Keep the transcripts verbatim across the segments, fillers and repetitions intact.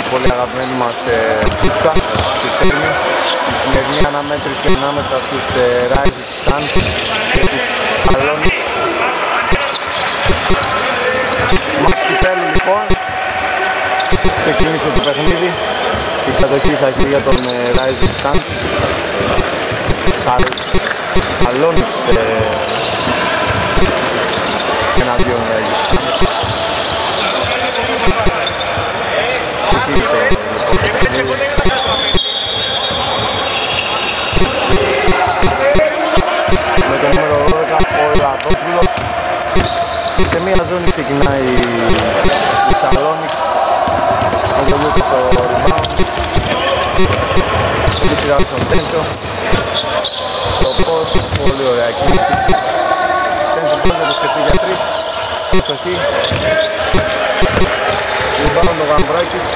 πολύ αγαπημένοι μας Φούσκα, τη Θέρμη, τη σημερινή αναμέτρηση ανάμεσα στους Rising Suns και τους Αλώνης. Μας κυπέλου λοιπόν, ξεκίνησε το παιχνίδι, η κατοχή στα χέρια των Rising Suns. Σαλόνιξ εναντίον Rising Suns. Ξεκίνησε λοιπόν το παιχνίδι. Με το νούμερο δώδεκα ο Λαδόπουλος. Σε μία ζώνη ξεκινάει η Σαλόνιξ. Ο Βολούκος στο rebound. Η σειρά στον Τέντσο. Πολύ ωραία κίνηση. Τέντσο πάλι θα το σκεφτεί για τρεις. Προσοχή. Rebound ο Γαμβράκης,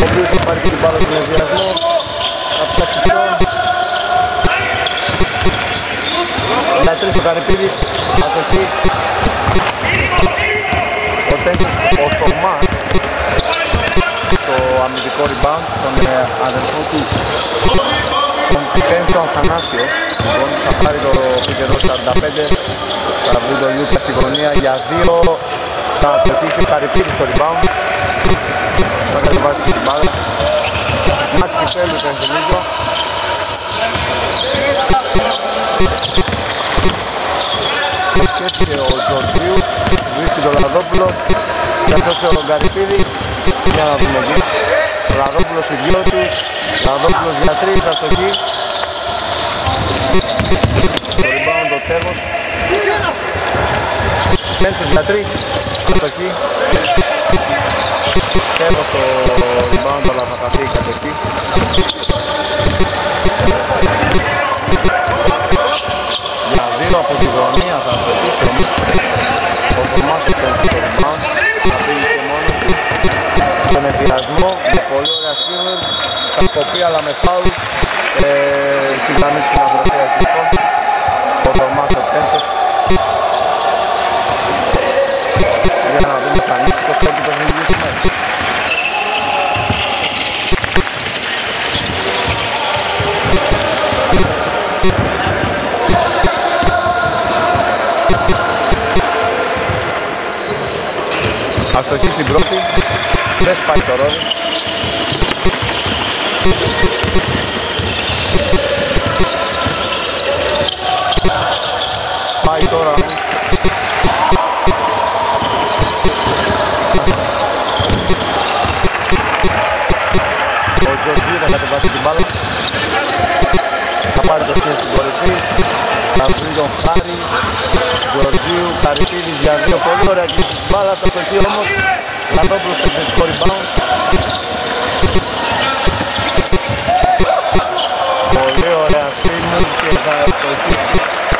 ο οποίος θα πάρει την μπάλα στον ευνηδιασμό. Θα ψάξει πιο. Για τρεις ο Καρυπίδης. Προσοχή. Ο Τέντσος, ο Θωμάς, το αμυντικό rebound στον αδερφό του Πέντρο Αθανάσιο. Λοιπόν, θα πάρει το πικερό σαράντα πέντε, θα βγει τον Λιούκα στη γωνία για δύο, θα αφαιρθεί ο Καρυπίδης στο rebound, θα κατεβάσει την μπάλα. Μάτς κυπέλλου, θα θυμίζω. Σκέφτηκε ο Τζορτζίου, βρίσκει τον Λαδόπουλο, θα δώσει ο Καρυπίδη, για να δούμε εκεί. Ο Λαδόπουλος ιδιώτης, ο Λαδόπουλος για τρεις, αστοχή. Το rebound ο Τέγος. Τέντσος για τρεις, αστοχή. Τέγος το rebound, αλλά θα χαθεί η κατοχή. Για δύο από τη γωνία θα αστοχήσει όμως. Ο Θωμάς ο Τέντσος το rebound. Θα πήγε και μόνος του. Τον επηρεασμό, με πολύ ωραία σκύρνερ. Θα κοπεί αλλά με φάουλ. Στην γραμμή της Ναυροθέας λοιπόν, ο Θωμάς ο Τέντσος. Για να δούμε θα ανοίξει το σκορ του παιχνιδιού σήμερα. Αστοχή στην πρώτη, δεν σπάει το ρόδι. Πάει τώρα όμως. Ο Τζορτζίου θα κατεβάσει την μπάλα. Θα πάρει το σκέδι στην κορυφή. Θα βρει τον Χάρη. Τζορτζίου, Καρυπίδης για δύο. Πολύ ωραία κίνηση της μπάλας. Θα το πει όμως. Λαδόπουλος στο επιθετικό rebound. Πολύ ωραία στρίμνου και θα στοχίσει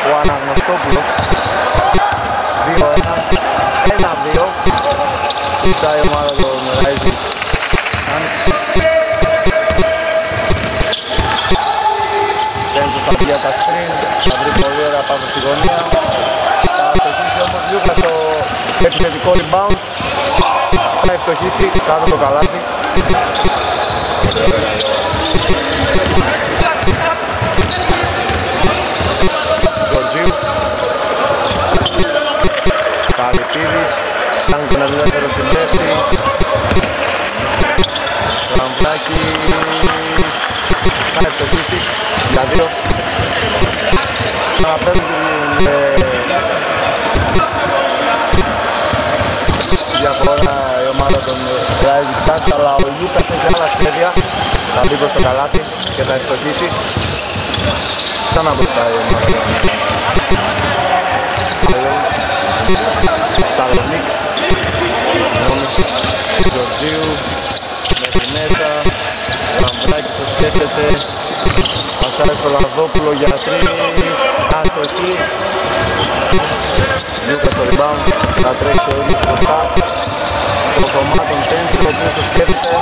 ο Αναγνωστόπουλος. δύο ένα, ένα δύο. Κοιτάει η ομάδα των Rising Suns. Τέντσος θα πει για τα screen, θα βρει πολύ ωραία πάνω στη γωνία. Θα ευτοχίσει όμως Λιούκα στο επιθετικό rebound. Θα ευτοχίσει κάτω το καλάθι. Τζορτζίου, Καρυπίδης, κάνει τον αδυνατέρο συμπέφτη. Γαμβράκης, θα ευτοχίσει για δύο. Παραπέμπουν διαφορά η ομάδα των Rising Suns, αλλά ο Λιούκας έχει άλλα σχέδια. Θα μπει προς το καλάθι και θα ευτοχίσει. Ξανά μπροστά η ομάδα Σαλονίξ, Τζορτζίου, Μεσινέτα, Γαμβράκη το σκέφτεται. Πασάρι στο Λαδόπουλο για τρεις, αστοχή. Λιούκα στο rebound, θα τρέξει ο ίδιος μπροστά. Το Θωμάτων Τέντσο, ο οποίος το σκέφτεται.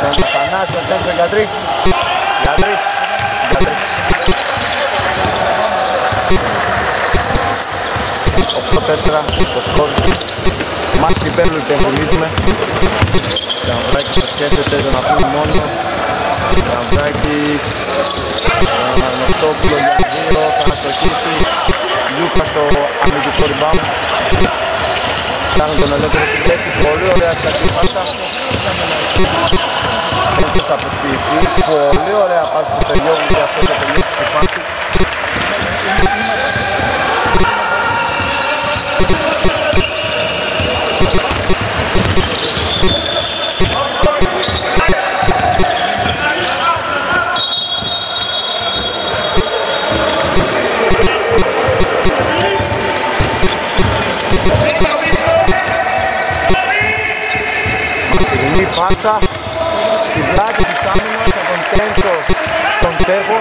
Θα αναφανάσει ο Τέντσο για τρεις, για τρεις, για τρεις. Otra, pues con Mari nivelul de mecanisme. Down practice succesele în afara mono. Down practice. Down stop lo Iagiro, Katoshi, Lucas to amici forbau. Stanno con le tre pipetti, polo le attacchi passa. Questo sta per qui, polo le passa per io che ha fatto per lui che passa. Pasa, si vlade di stamina, si contento, scontevo.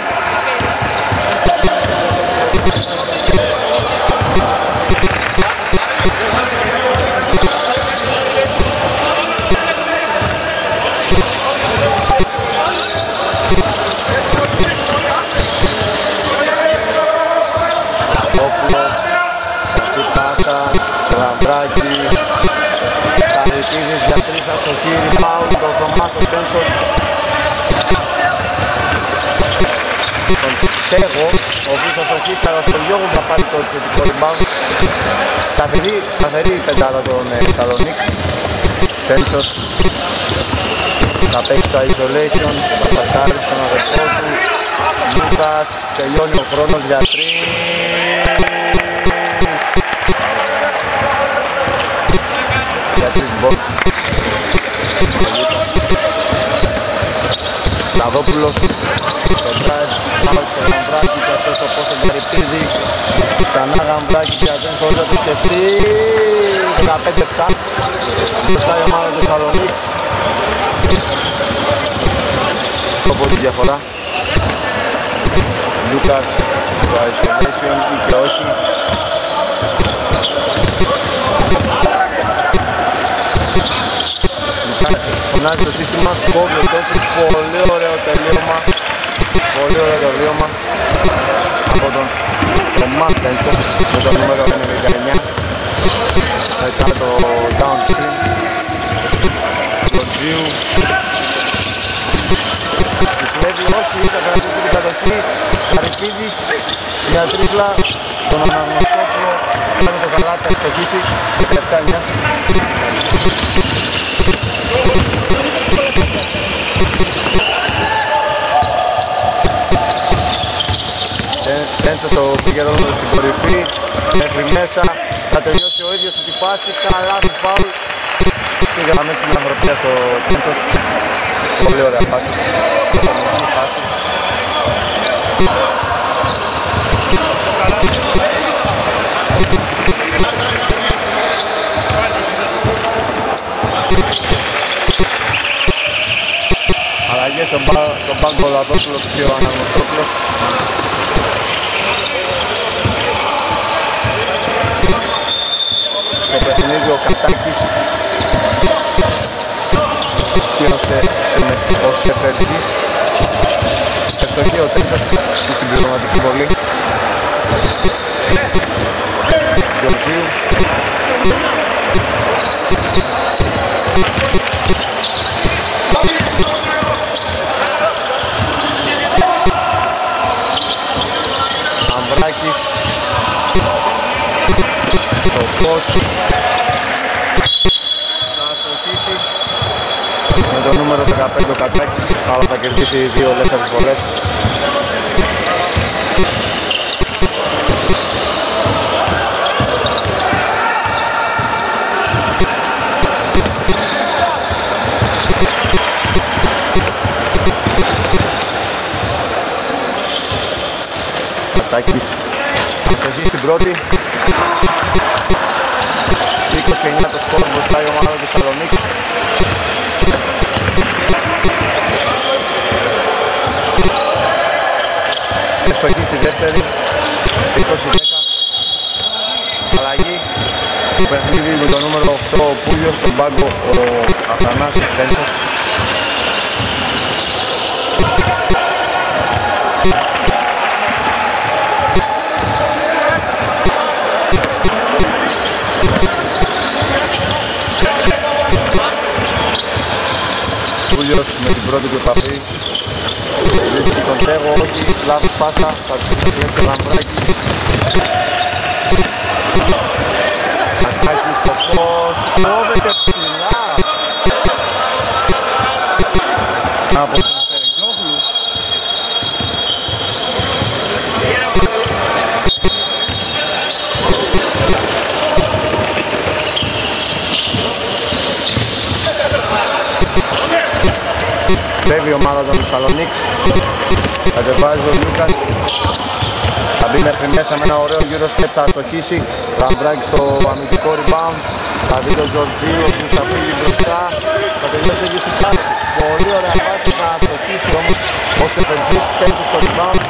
Popolo, si pasa, l'ambraggi. Παρικίδης για τρεις αστοχήρι, φάουλ, το Θωμάς, ο Πένθος. Τον Τέγο, ο οποίος αστοχής, αλλά στον Γιώργο θα πάρει το εξαιρετικό rebound. Σταθερή η πεντάδα των Θεσσαλονίκ. Πένθος θα παίξει το isolation, θα πασάρει στον αδερφό του. Λούκας, τελειώνει ο χρόνος για τρεις. Λαδόπουλος, το drive, out στο Γαμπράκι και αυτός το πόσο γαρυπίδι. Ξανά Γαμπράκι και δεν χωρίς να το σκεφτεί. δεκαπέντε εφτά, μπροστά η ομάδα του Θεσσαλονίκης. Όπως τη διαφορά. Λούκας, το isolation ή και όχι. Φωνάζει το σύστημα, κόβει ο Πέντσος, πολύ ωραίο τελείωμα, πολύ ωραίο τελείωμα από τον Θωμάς Πέντσο με το νούμερο ενενήντα εννιά, μετά το downstream, το Τζιου, η Φλέβη όχι, θα κρατήσει την κατοχή, Καρυπίδης για τρίπλα, τον Αναγνωστόπλο, κάνει το καλά, θα εξοχίσει, δεκαεπτά εννιά. Πέντσος το πήγε ρόλο στην κορυφή, μέχρι μέσα, θα τελειώσει ο ίδιος την πάση, καλά του φάουλ και γραμμή στην ανθρωπία στο Πέντσος, πολύ ωραία πάση, πολύ πάση. Αλλαγές στον πάγκο ο Λαδόπουλος και ο Αναγνωστόπουλος. Το παιχνίδι ο Κατάκης και ο, σε, σε, ο Σεφερτζής. Ευστοχή ο Τέντσος στη συμπληρωματική βολή. Γεωργίου. Αμβράκης. Το post. Με το νούμερο δεκαπέντε ο Κατάκης, αλλά θα κερδίσει δύο ελεύθερες βολές. Κατάκης, αστοχή στην πρώτη. είκοσι εννιά το σκορ μπροστά η ομάδα του Θεσσαλονίκης. Ευστοχή στη δεύτερη, είκοσι δέκα. Αλλαγή στο παιχνίδι με το νούμερο οκτώ ο Πούλιος, στον πάγκο ο Αθανάσης Πέντσος. Let's go. ίδιος με την πρώτη του επαφή. Βρίσκει τον Τέγο, όχι, λάθος πάσα, θα κλέψει ο Λαμπράκης. Λαμπράκης στο φως, κόβεται ψηλά από τον Στερεγιόγλου. Φεύγει η ομάδα των Θεσσαλονίκης, κατεβάζει ο Λούκας, θα μπει μέχρι μέσα με ένα ωραίο γύρο step, θα αστοχίσει. Λαμπράκης στο αμυντικό rebound, θα δει τον Τζορτζίου, ο οποίος θα φύγει μπροστά, θα τελειώσει εκεί στην πάση, πολύ ωραία πάση, θα αστοχίσει όμως ο Σεφεντζής, πέμψε στο rebound,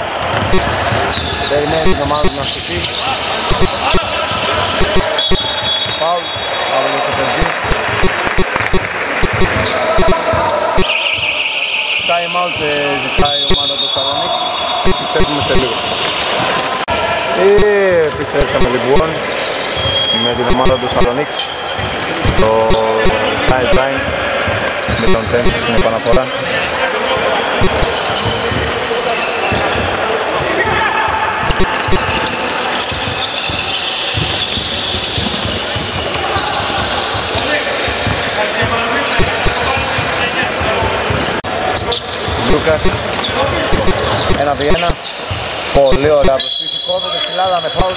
περιμένει την ομάδα να αστοχεί. Πάουλ, πάουλ ο Σεφεντζής. Time out ζητάει η ομάδα του Θεσσαλονίκης, επιστρέφουμε σε λίγο. Επιστρέψαμε λοιπόν με την ομάδα του Θεσσαλονίκης στο sideline με τον Τένσο στην επαναφορά. Λούκας, ένα Βιέννα, πολύ ωραία προσφύση, κόβεται φιλάδα με φάουλ.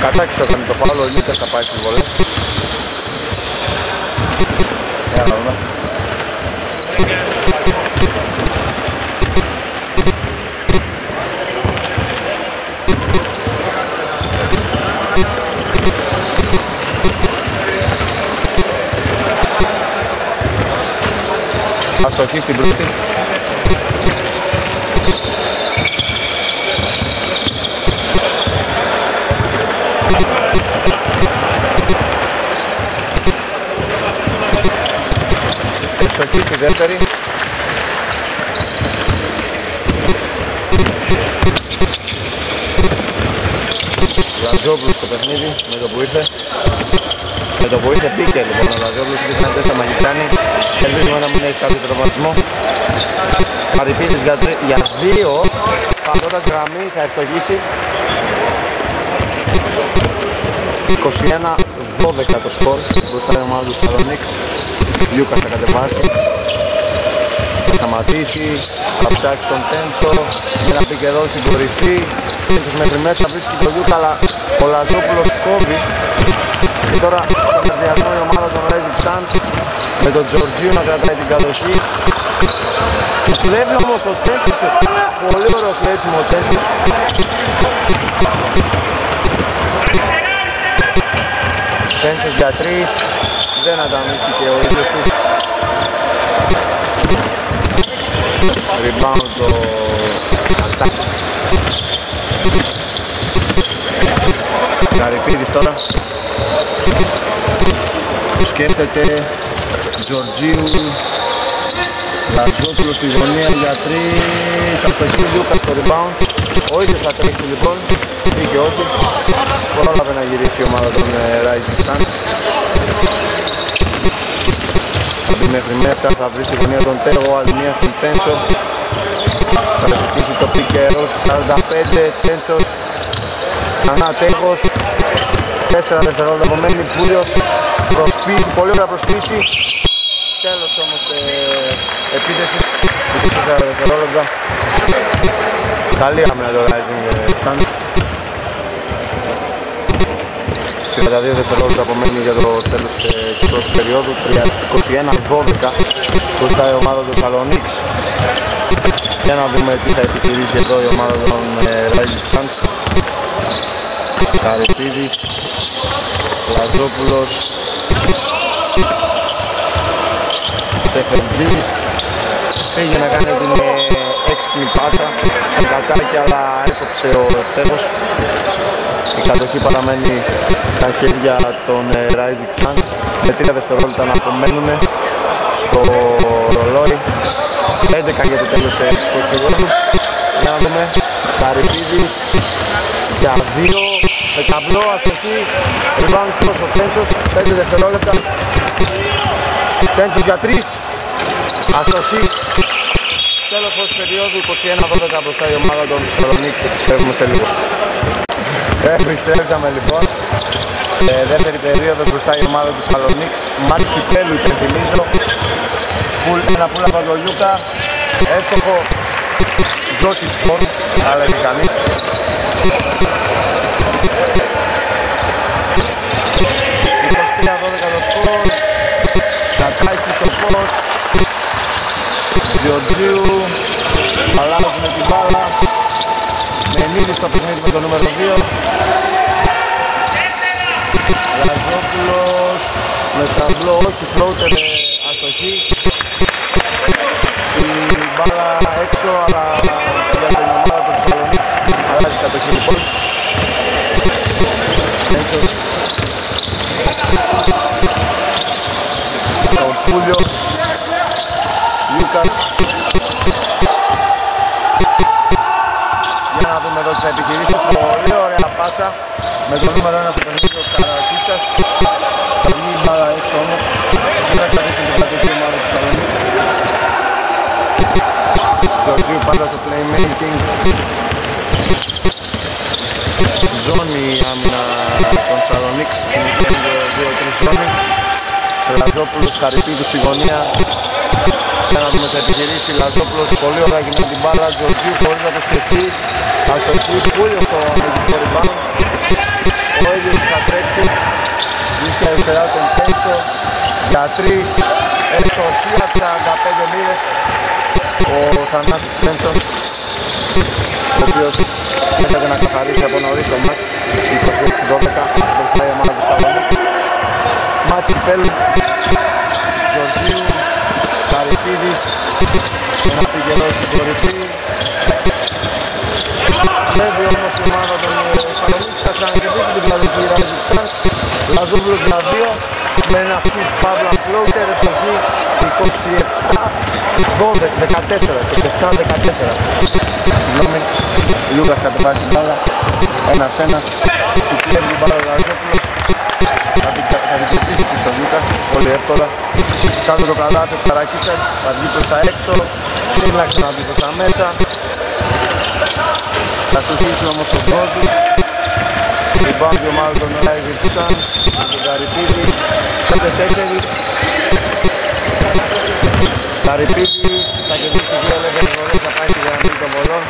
Κατάξει όταν είναι το φάουλ, ο Λούκας θα πάει στις βολές. Για να δούμε. Αστοχή στην πρώτη. Αστοχή στη δεύτερη. Λαζόπλου στο παιχνίδι με το που ήρθε. Με το που ήρθε πήκε λοιπόν ο Λαζόπλου και ήταν τέσσερα μαγικάνη. Ελπίζουμε να μην έχει κάποιο τροπασμό. Παρυπίδης για, για δύο. Παρότα γραμμή θα ευστοχίσει. είκοσι ένα δώδεκα το σκορ. Μπροστά η ομάδα του Θεσσαλονίκης. Λιούκας θα κατεβάσει. Θα σταματήσει. Θα ψάξει τον Τένσο. Ένα πήκε εδώ στην κορυφή. Τένσος μέχρι μέσα βρίσκει το Λιούκα, αλλά ο Λαζόπουλος κόβει. Και τώρα στον καρδιασμό η ομάδα των Rising Suns με τον Τζορτζίου να κρατάει την κατοχή. Κλέβει όμως ο Τέντσος, πολύ ωραίο κλέψιμο ο Τέντσος. Τέντσος για τρεις, δεν ανταμείχθηκε ο ίδιος του. Rebound το Αρτάκης. Καρυπίδης τώρα. Σκέφτεται Τζορτζίου, Λαζόπουλος στη γωνία για τρεις, αστοχή, Λούκας στο rebound. Ο ίδιος θα τρέξει λοιπόν, ή και όχι. Πρόλαβε να γυρίσει η ομάδα των uh, Rising Suns. Θα μπει μέχρι μέσα, θα βρει στη γωνία τον Τέγο, άλλη μία στον Τένσο. Θα ζητήσει το πικερό, σαράντα πέντε, Τένσος, ξανά Τέγος. τέσσερα δευτερόλεπτα απομένει, Πούλιος, προσπίση, πολύ ωραία προσπίση. Τέλος όμως ε, επίθεσης, είκοσι τέσσερα δευτερόλεπτα. Καλή άμυνα το Rising Suns. τριάντα δύο δευτερόλεπτα απομένει για το τέλος ε, της πρώτης περίοδου. είκοσι ένα δώδεκα μπροστά η ομάδα του Θεσσαλονίκης. Για να δούμε τι θα επιχειρήσει εδώ η ομάδα των ε, Rising Suns. Καρυπίδης, Λαζόπουλος, Σεφεντζής. Πήγε να κάνει την έξυπνη πάσα στον Κατάκη, αλλά έκοψε ο Τέχος. Η κατοχή παραμένει στα χέρια των Rising Suns με τρία δευτερόλεπτα να απομένουν στο ρολόι. έντεκα για το τέλος της πρώτης περίοδου. Για να δούμε, Καρυπίδης για δύο. Με ταμπλό, αστοχή, rebound cross ο Τέντσος, πέντε δευτερόλεπτα. Τέντσο για τρεις. Ασοχή. Τέλος της περίοδου, είκοσι ένα δώδεκα μπροστά η ομάδα των Θεσσαλονίκης. Επιστρέφουμε σε λίγο. Επιστρέψαμε λοιπόν. Ε, δεύτερη περίοδο μπροστά η ομάδα του Θεσσαλονίκης. Μάτς κυπέλλου, υπενθυμίζω. Ένα πουλ από τον Λιούκα. Εύστοχο. Τζόκιτς χώρου, αλλά και κανείς. είκοσι τρία δώδεκα το σκορ. Κατάκη στο post. Διοντζίου αλλάζουμε την μπάλα. Μενίδη στο παιχνίδι με το νούμερο δύο. Λαζόπουλος με σαυλό, όχι, floater αστοχή. Η μπάλα έξω, αλλά για την ομάδα του Θεσσαλονίκης αλλάζει κατοχή λοιπόν. Έξω. Τον Πούλιο Λούκας. Για να δούμε εδώ τις επιχειρήσεις. Πολύ ωραία πάσα με το νούμερο ένα στο παιχνίδι ο Καρακίτσας. Η μπάλα έξω όμως. Δεν θα κρατήσουν την κατοχή ομάδα του Θεσσαλονίκης. Τζορτζίου πάντα στο playmaking. Ζώνη άμυνα των Θεσσαλονίκης. δύο τρία ζώνη. Λαζόπουλος Χαρυπίδου στη γωνία. Για να δούμε θα επιχειρήσει. Λαζόπουλος πολύ ωραία γυρνά την μπάλα. Τζορτζίου χωρίς να το σκεφτεί. Αστοχή. Πούλιο στο αμυντικό rebound. Ο ίδιος θα τρέξει. Βρίσκει αριστερά τον Πέντσο. Για τρεις. Αστοχή από σαράντα πέντε μοίρες. Ο Θανάσης Πέντσος, ο οποίος έπρεπε να καθαρίσει από νωρίς το μάτς. είκοσι έξι δώδεκα μπροστά η ομάδα του Θεσσαλονίκης. Μάτς κυπέλλου. Γεωργίου, Χαρυπίδης, ένα πηγερό στην κορυφή. Βλέπει όμως η ομάδα των Θεσσαλονίκης θα ξανακερδίσει την κατοχή η Rising Suns. Λαζόπουλος για δύο με ένα shoot παύλα floater, ευτυχή. είκοσι επτά δεκατέσσερα. Συγγνώμη, Λούκας κατεβάζει την μπάλα. Ένας ένας. Του κλέβει την μπάλα ο Λαζόπουλος. Θα την κερδίσει πίσω ο Λούκας. Πολύ εύκολα. Κάτω το καλάθι ο Καρακίτσας. Θα βγει προς τα έξω. Θέλει να ξαναβγεί προς τα μέσα. Θα συνεχίσει όμως ο Γκόζου. Rebound η ομάδα των Rising Suns. Με τον Καρυπίδη. Πέντε τέσσερις. Χαρυπίδης θα κερδίσει δύο ελεύθερες βολές, θα πάει στη γραμμή των βολών.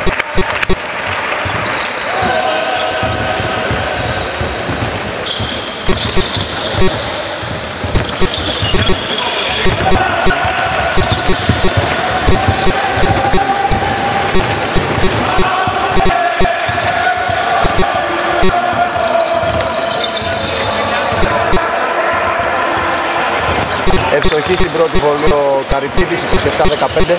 Ευτοχή στην πρώτη βολή ο Καρυπίδης, είκοσι επτά δεκαπέντε.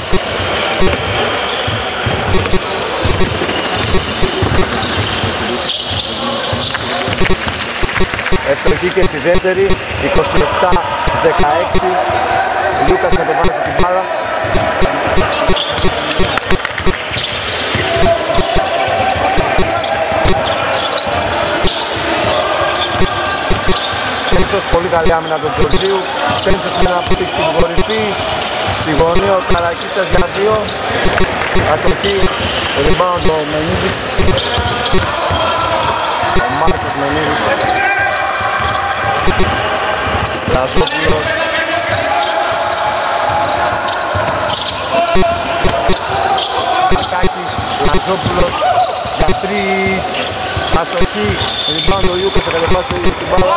Ευτοχή και στη δεύτερη, είκοσι επτά δεκαέξι. Λούκας κατεβάζει την μπάλα. Πέντσος, πολύ καλή άμυνα τον Τζορτζίου. Πέντσος με ένα πικ στην κορυφή. Στη γωνία ο Καρακίτσας για δύο. Αστοχή, rebound ο Μενίδης. Ο Μάρκος Μενίδης. Λαζόπουλος. Κακάκης, Λαζόπουλος για τρεις. Αστοχή, rebound ο Λιούκας, θα κατεβάσει ο ίδιος την μπάλα.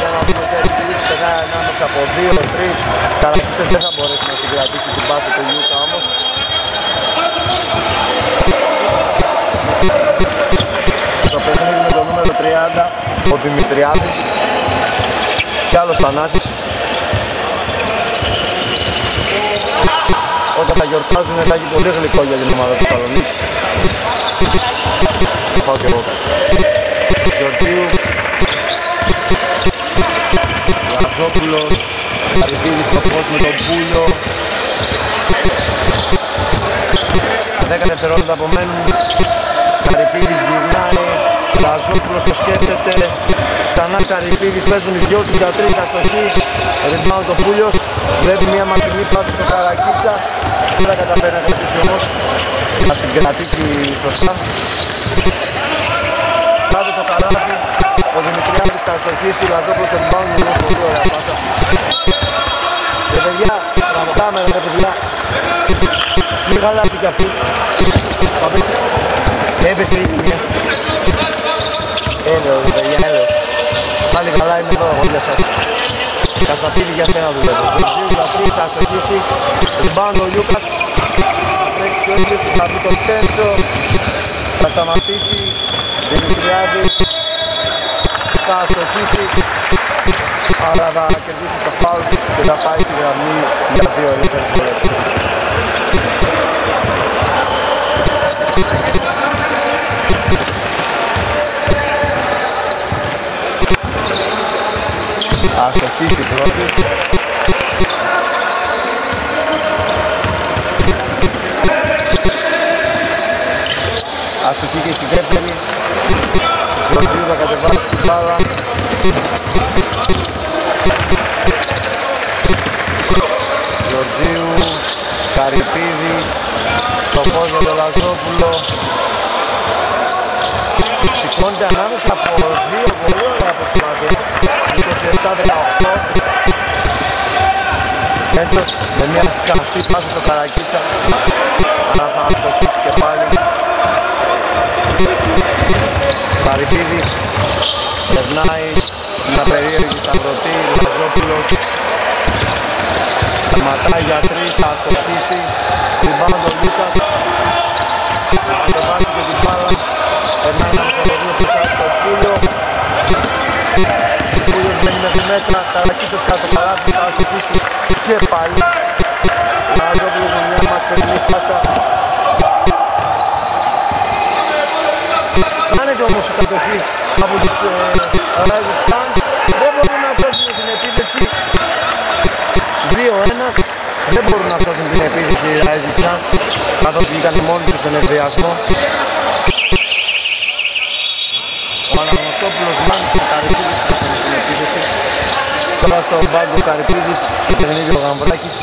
Για να δούμε τι αντιλήσει πετάει ανάμεσα από δύο τρεις. Καρακίτσας δεν θα μπορέσει να συγκρατήσει την πάση του Λιούκα όμως. Το παιχνίδι με το νούμερο τριάντα, ο Δημητριάδης. Κι άλλος Θανάσης. Όταν τα γιορτάζουν θα έχει πολύ γλυκό για την ομάδα του Θεσσαλονίκης. Θα πάω κι εγώ. Γεωργίου. Λαζόπουλος, Χαρυπίδης στο φως με τον Πούλιο. Δέκα δευτερόλεπτα απομένουν. Χαρυπίδης γυρνάει. Λαζόπουλος το σκέφτεται. Ξανά Χαρυπίδης, παίζουν οι δυο τους για τρεις, αστοχή. Rebound ο Πούλιος. Πρέπει μια μακρινή πάση του Καρακίτσα, δεν τα καταφέρει να κρατήσει όμως, θα συγκρατήσει σωστά. Στάδε το καλάθι, ο Δημητριάδης θα αστοχίσει, Λαζόπλος τον μπάουν με μια πολύ ωραία πάσα. Και παιδιά, κάμερα ρε παιδιά, μην χαλάσει κι αυτή. Έπεσε η γυνία. Έλεος παιδιά, έλεος. Πάλι καλά είναι εδώ εγώ για σας. Κασαφίδη για σένα δουλεύω. Ζευγίδη θα αστοχίσει, rebound ο Λιούκας. Τρέξει και όλες που θα βρει τον Τέντσο. Θα σταματήσει, Δημητριάδης. Θα αστοχίσει, αλλά θα κερδίσει το φάουλ και θα πάει στη γραμμή για δύο ελεύθερες πολλές. Αστοχή στην πρώτη. Αστοχή και στη δεύτερη. Τζορτζίου θα κατεβάσει την μπάλα. Τζορτζίου, Καρυπίδης, στο πόδι το Λαζόπουλο. Σηκώνεται ανάμεσα από δύο πολύ ωραία προσπάθεια. είκοσι επτά δεκαοκτώ. Έντσος με μια σκαστή πάση στο Καρακίτσα. Αλλά θα αστοχίσει και πάλι. Καρυπίδης περνάει μια περίεργη σταυρωτή. Λαζόπουλος σταματάει για τρεις, θα αστοχίσει. Rebound ο Λούκας. Θα κατεβάσει και την μπάλα. Περνάει να μισοδομεί πίσω από το Πούλιο. Πούλιο βγαίνει μέχρι μέσα, Καρακίτσος κάτω παράδει, θα αστοχίσει και πάλι. Λαζόπουλος με μια μακρινή πάσα. Κάνεται όμως η κατοχή από τους Rising Suns. Δεν μπορούν να σώσουν την επίθεση. δύο ένα. Δεν μπορούν να σώσουν την επίθεση οι Rising Suns, καθώς βγήκαν μόνοι τους στον ευδιασμό. Ο Αναγνωστόπουλος μάνης του Καρυπίδης θα σώσει την επίθεση. Τώρα στο μπάγκο Καρυπίδης, στο παιχνίδι ο Γαμβράκης.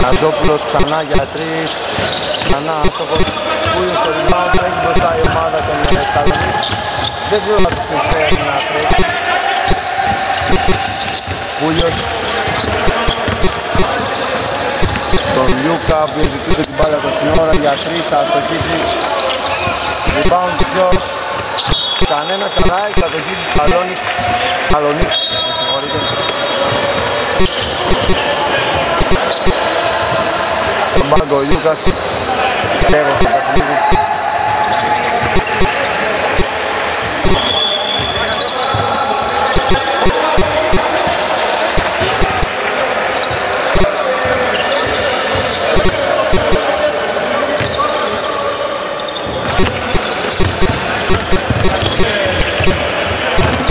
Λαζόπουλος ξανά για τρεις, ξανά άστοχος. Πούλιο στο rebound, τρέχει μπροστά η ομάδα των Καλουνί. Δεν θέλω να τους συμφέρει να τρέχει. Πούλιος στον Λιούκα, που ζητούσε την μπάλα από την ώρα για τρεις, θα αστοχίσει. Rebound ποιος, κανένας αλλά η κατοχή του Σαλόνικς. Σαλονίκς, με συγχωρείτε. Στον πάγκο ο Λιούκας, πέρα στο παιχνίδι.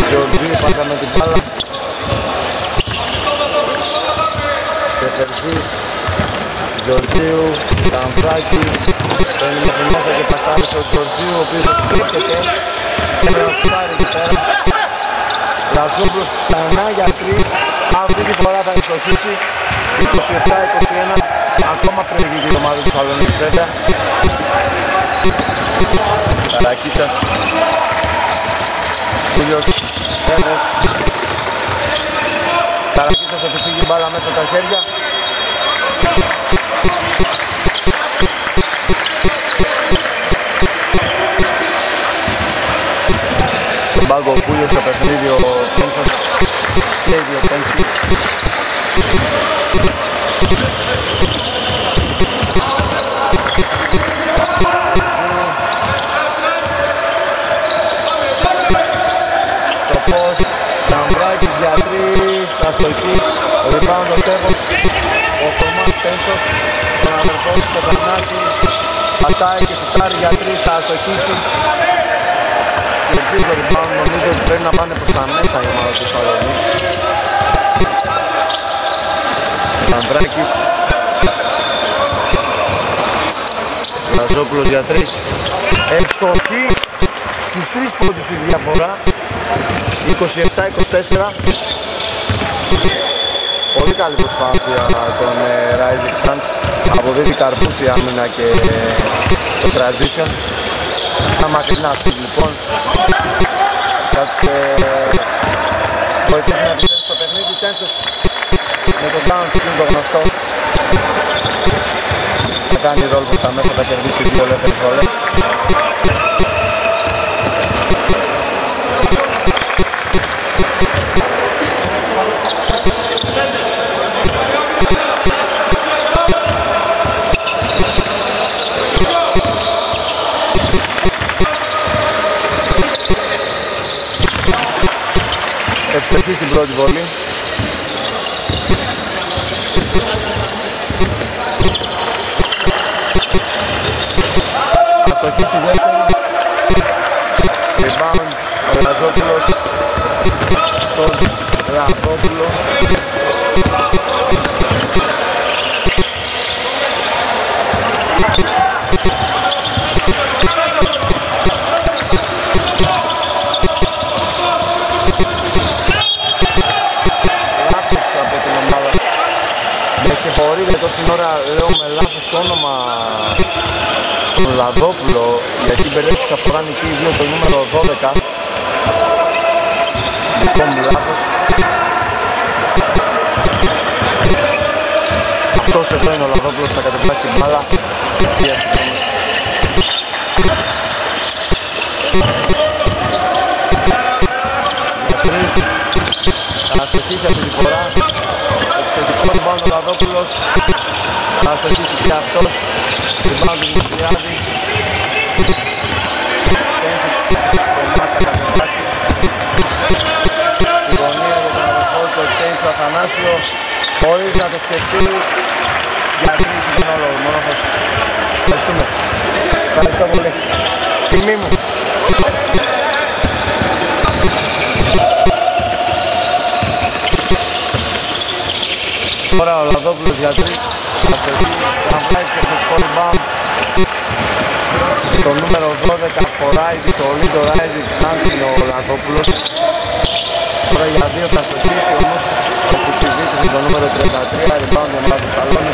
Τζορτζίου πάντα με την μπάλα. Σεφερτζής, Τζορτζίου, Καμπράκης, τον Μεθυνάζα και πασάρισε ο Τζορτζίου, ο οποίος βρίσκεται με ο Σπάρη εκεί πέρα. Λαζόπλος ξανά για τρεις, αυτή τη φορά θα εξοχίσει. είκοσι επτά είκοσι ένα, ακόμα προηγείται η ομάδα του Σαλονίκης βέβαια. Καρακίτσας, Πούλιος, Εύος. Καρακίτσας θα του φύγει μπάλα μέσα τα χέρια. Στον πάγκο ο Πούλιος, στο παιχνίδι ο Τέντσος και οι δύο Τέντσοι. Καμπράκης για τρεις, αστοχή, rebound ο Τέβος, ο Θωμάς Τέντσος, τον αδερφός στο Κανάκι, πατάει και σουτάρει για τρεις, θα αστοχίσει. Και έτσι το rebound, νομίζω ότι πρέπει να πάνε προς τα μέσα η ομάδα του Σαλονίκη. Καμπράκης, Λαζόπουλος για τρεις, ευστοχή, στις τρεις πόντους η διαφορά. είκοσι επτά είκοσι τέσσερα. Πολύ καλή προσπάθεια των ε, Rising Suns. Αποδίδει καρπούς η άμυνα και ε, το transition. Ένα μακρινά σου λοιπόν θα τους βοηθήσει να πηγαίνουν στο παιχνίδι. Τέντσος με το down screen το γνωστό. Θα κάνει ρόλο προς τα μέσα, θα κερδίσει δύο ελεύθερες βολές. Εξπεθεί στην πρώτη βολή. Εξπεθεί στη δεύτερη. Rebound ο Λαζόπουλος στον Ραβόπουλο. Συγχωρείτε τόση ώρα, λέω με λάθος όνομα τον Λαδόπουλο, γιατί μπερδεύτηκα, φοράνε εκεί δύο το νούμερο δώδεκα. Δικό μου λάθος. Αυτός εδώ είναι ο Λαδόπουλος, θα κατεβάσει την μπάλα. Για τρεις, θα αστοχίσει αυτή τη φορά. Εξαιρετικό ριμπάουντ ο Λαδόπουλος, θα αστοχίσει και αυτός. Ριμπάουντ του Δημητριάδη. Τέντσος το Μάς θα κατεβάσει. Η γωνία για τον αδερφό του Τέντσο Αθανάσιο, χωρίς να το σκεφτεί. Για τρεις ήταν όλο ο μονόχος. Ευχαριστούμε. Ευχαριστώ πολύ. Τιμή μου. Τώρα ο Λαδόπουλος για τρεις, αστοχή, θα πάει εξαιρετικό rebound. Το νούμερο δώδεκα χωράει τη σχολή, το Rising Suns είναι ο Λαδόπουλος. Τώρα για δύο θα αστοχήσει όμως ο Κουτσιβίτης με το νούμερο τριάντα τρία, rebound για Μάρκο Σαλόνι.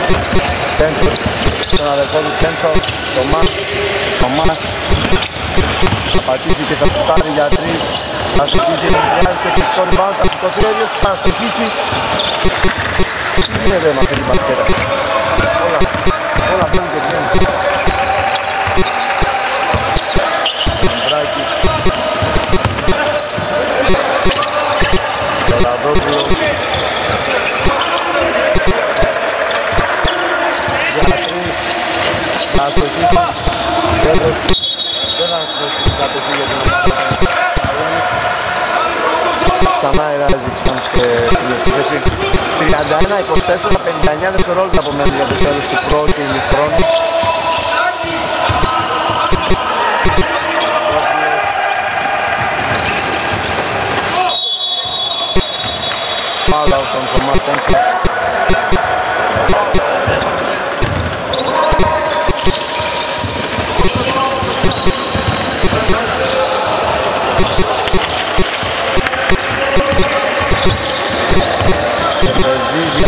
Τέντσο, τον αδερφό του Τέντσο, το Μάς, ο Μάς. Θα πατήσει και θα σουτάρει για τρεις, θα αστοχήσει ο Δημητριάδης και εξαιρετικό rebound, θα σουτωθεί ο θα αστοχήσει. Δεν είναι αυτή την μπασκέτα. Όλα, όλα φύγουν και βγαίνουν. Ανδράκης. Ο Λαδόπουλος. Για τρεις. Θα αστοχίσει. Πέτρος. Δεν θα αστοχίσει την κατοχή για την ομάδα. Ξανά η Rising Suns στην επίθεση. τριάντα ένα είκοσι τέσσερα, πενήντα εννέα δευτερόλεπτα απομένουν για το τέλος του πρώτου ημιχρόνου. Φάουλ από τον Θωμά Τέντσο.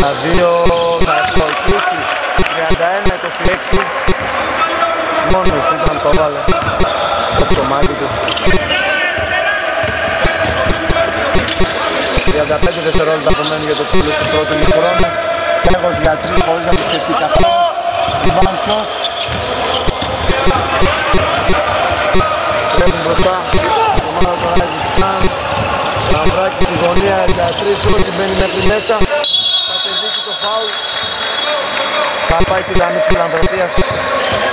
Για δύο θα αστοχίσει τριάντα ένα είκοσι έξι. Μόνο εσύ ήταν το έβαλε το ψωμάκι του. τριάντα πέντε δευτερόλεπτα απομένουν για το τέλος του πρώτου ημιχρόνου. Έχω για τρεις χωρίς να το σκεφτεί καθόλου. Ριμπάουντ ποιος? Τρέχουν μπροστά η ομάδα των Rising Suns. Λαμπράκι στη γωνία για τρεις, όχι μπαίνει μέχρι μέσα. Θα πάει στη γραμμή της φιλανθρωπίας.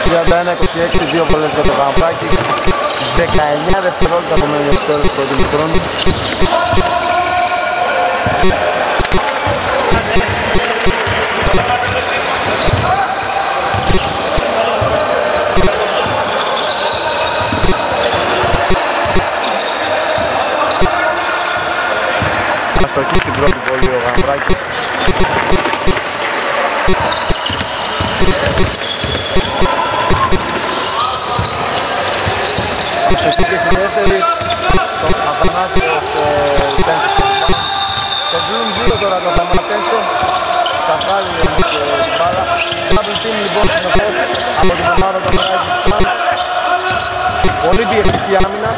Τριάντα ένα είκοσι έξι, δύο βολές για το Γαμπράκι. Δεκαεννέα δευτερόλεπτα από μένει στο τέλος του πρώτου ημιχρόνου. Αστοχή στην πρώτη βολή ο Γαμπράκης. Αστοχή και στη δεύτερη, το Αθανάσιο. dăm atenție. Cacali, Bala, Babi, Tini, Boni, Năfos, Audimanoara, dăm Rising Suns. Ολύμπη ευτυχή άμυνα.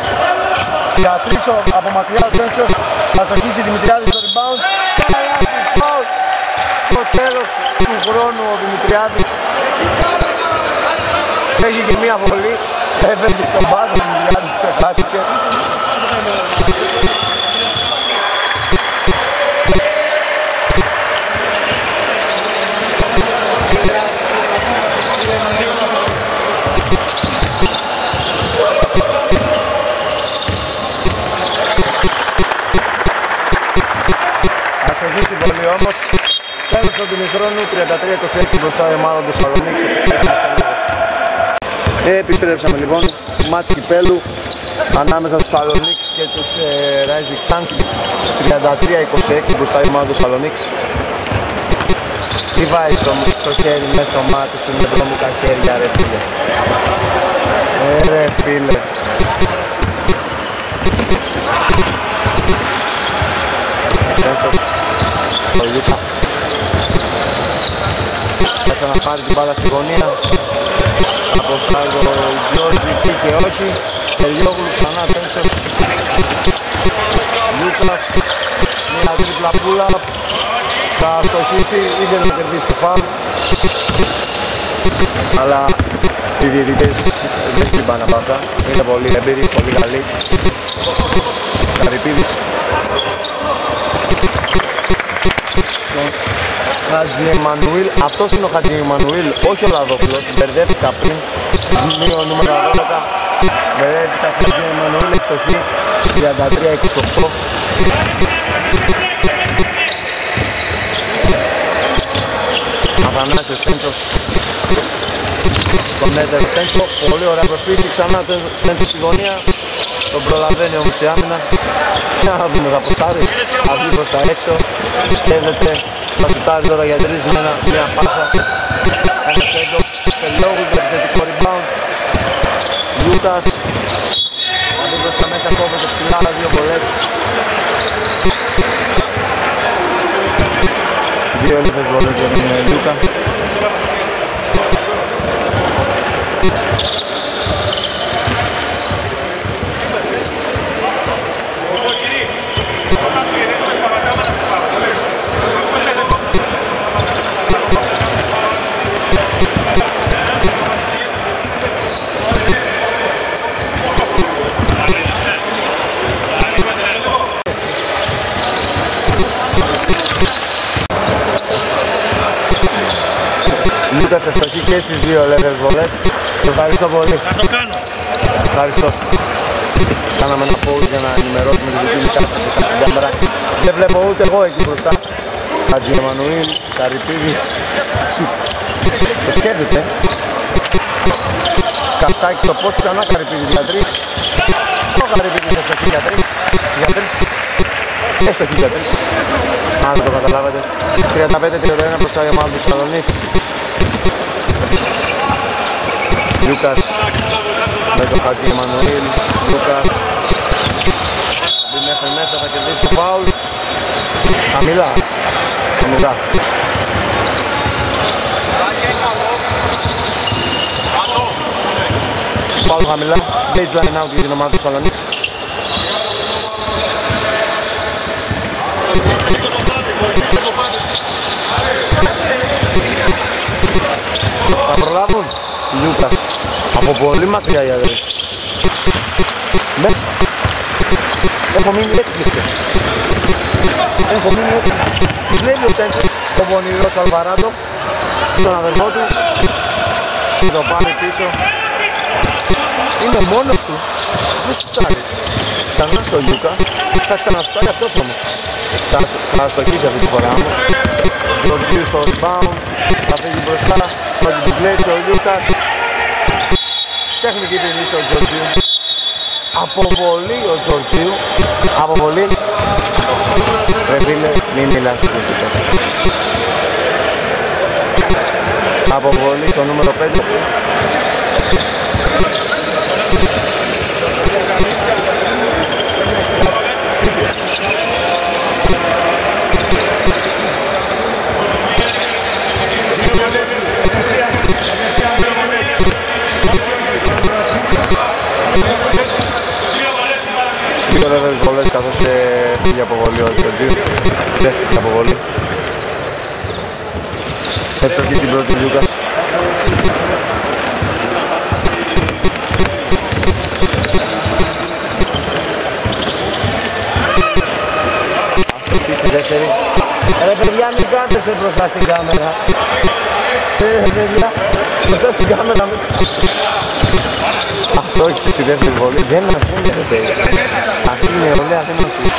Θα ατρίσω από μακριά ο Τένσιος. Θα στοχίσει Δημητριάδης στο rebound. Στο τέλος του χρόνου ο Δημητριάδης έχει και μία βολή. Έφερνει στον μπάγκο, ο Δημητριάδης ξεχάστηκε. Ασοχή την βολή όμως. Τέλος του ημιχρόνου, τριάντα τρία είκοσι έξι μπροστά η ομάδα του Θεσσαλονίκη. Επιστρέψαμε λοιπόν, μάτς κυπέλλου ανάμεσα στους Θεσσαλονίκη και τους ε, Rising Suns. τριάντα τρία είκοσι έξι μπροστά η ομάδα του Θεσσαλονίκη. Τι βάζει το, το χέρι μέσα στο μάτι του, με δρόμου τα χέρια ρε φίλε. Ε, ρε φίλε. Τέντσος στο Λίκα. Κάτσε να πάρει την μπάλα στη γωνία. Αποστάει το Γιώργη, τι και όχι. Τελειόγλου ξανά Τέντσος. Λίκας, μια τρίπλα πούλα. Θα στοχίσει, ήθελε να κερδίσει το φαουλ. Αλλά οι διαιτητές δεν σκυμπάνε από αυτά. Είναι πολύ έμπειροι, πολύ καλοί. Καρυπίδης. Χατζη Εμμανουήλ, αυτός είναι ο Χατζη Εμμανουήλ, όχι ο Λαδόπουλος, μπερδεύτηκα πριν, δύο νούμερα δώδεκα, μπερδεύτηκα Χατζη Εμμανουήλ, ευστοχή, τριάντα τρία είκοσι οκτώ. Αθανάσιος Τέντσος, τον έτερο Τέντσο, πολύ ωραία προσπίση, ξανά Τέντσο στη γωνία, τον προλαβαίνει όμως η άμυνα, και να δούμε τα ποστάρι, αυγή προς τα έξω, σκέφτεται, θα σουτάρει τώρα για τρεις με ένα, μια πάσα, ένα κέντρο, τελειόγουν το επιθετικό rebound, Γιούτας, αυγή προς τα μέσα, κόβεται ψηλά, δύο βολές, δύο ελεύθερες βολές για την Γιούτα. Λούκας ευστοχή και στις δύο ελεύθερες βολές. Ευχαριστώ πολύ. Θα το κάνω. Ευχαριστώ. Κάναμε ένα pause για να ενημερώσουμε τη δική μου κατάσταση στην κάμερα. Δεν βλέπω ούτε εγώ εκεί μπροστά. Χατζη Εμμανουήλ, Καρυπίδης. Το σκέφτεται. Καπτάκι στο post ξανά, Καρυπίδης για τρεις. Ο Καρυπίδης ευστοχή για τρεις. Για τρεις. Ευστοχή για τρεις. Αν το καταλάβατε. τριάντα πέντε τριάντα ένα μπροστά για ομάδα του Θεσσαλονίκη. Λούκας με τον Χατζη Εμμανουήλ, Λούκας μπει μέχρι μέσα, θα κερδίσει το φάουλ. Χαμηλά, χαμηλά. Φάουλ χαμηλά, baseline out για την ομάδα του Θεσσαλονίκη. Θα προλάβουν. Λούκας, από πολύ μακριά οι αδερφοί. Μέσα. Έχω μείνει έκπληκτος. Έχω μείνει έκπληκτος. Βλέπει ο Τέντσος, ο πονηρός Αλβαράντο, τον αδερφό του. Και το πάρει πίσω. Είναι μόνος του. Δεν σουτάρει. Ξανά στο Λούκα. Θα ξανασουτάρει αυτός όμως. Θα, θα αστοχίσει αυτή τη φορά όμως. Τζορτζίου στο rebound. Θα φύγει μπροστά. Θα την πλέξει ο Λούκας. Τεχνική ποινή στο Τζορτζίου. Αποβολή ο Τζορτζίου. Αποβολή. Ρε φίλε, μην μιλάς στους Λούκας. Αποβολή στο νούμερο πέντε. Thank you. Τώρα θα δυσκολεύσει καθώς φύγει αποβολή ο Τσοτζής. Τέχνη αποβολή. Έφευγε την πρώτη Λιούκας. Αυτό πήγε στη δεύτερη. Ρε παιδιά, μην κάθεστε μπροστά στην κάμερα. Ρε παιδιά, μπροστά στην κάμερα. Αυτό έχει στη δεύτερη βολή. Δεν αφήνεται. Αυτή είναι η ολέα, δεν αφήνεται.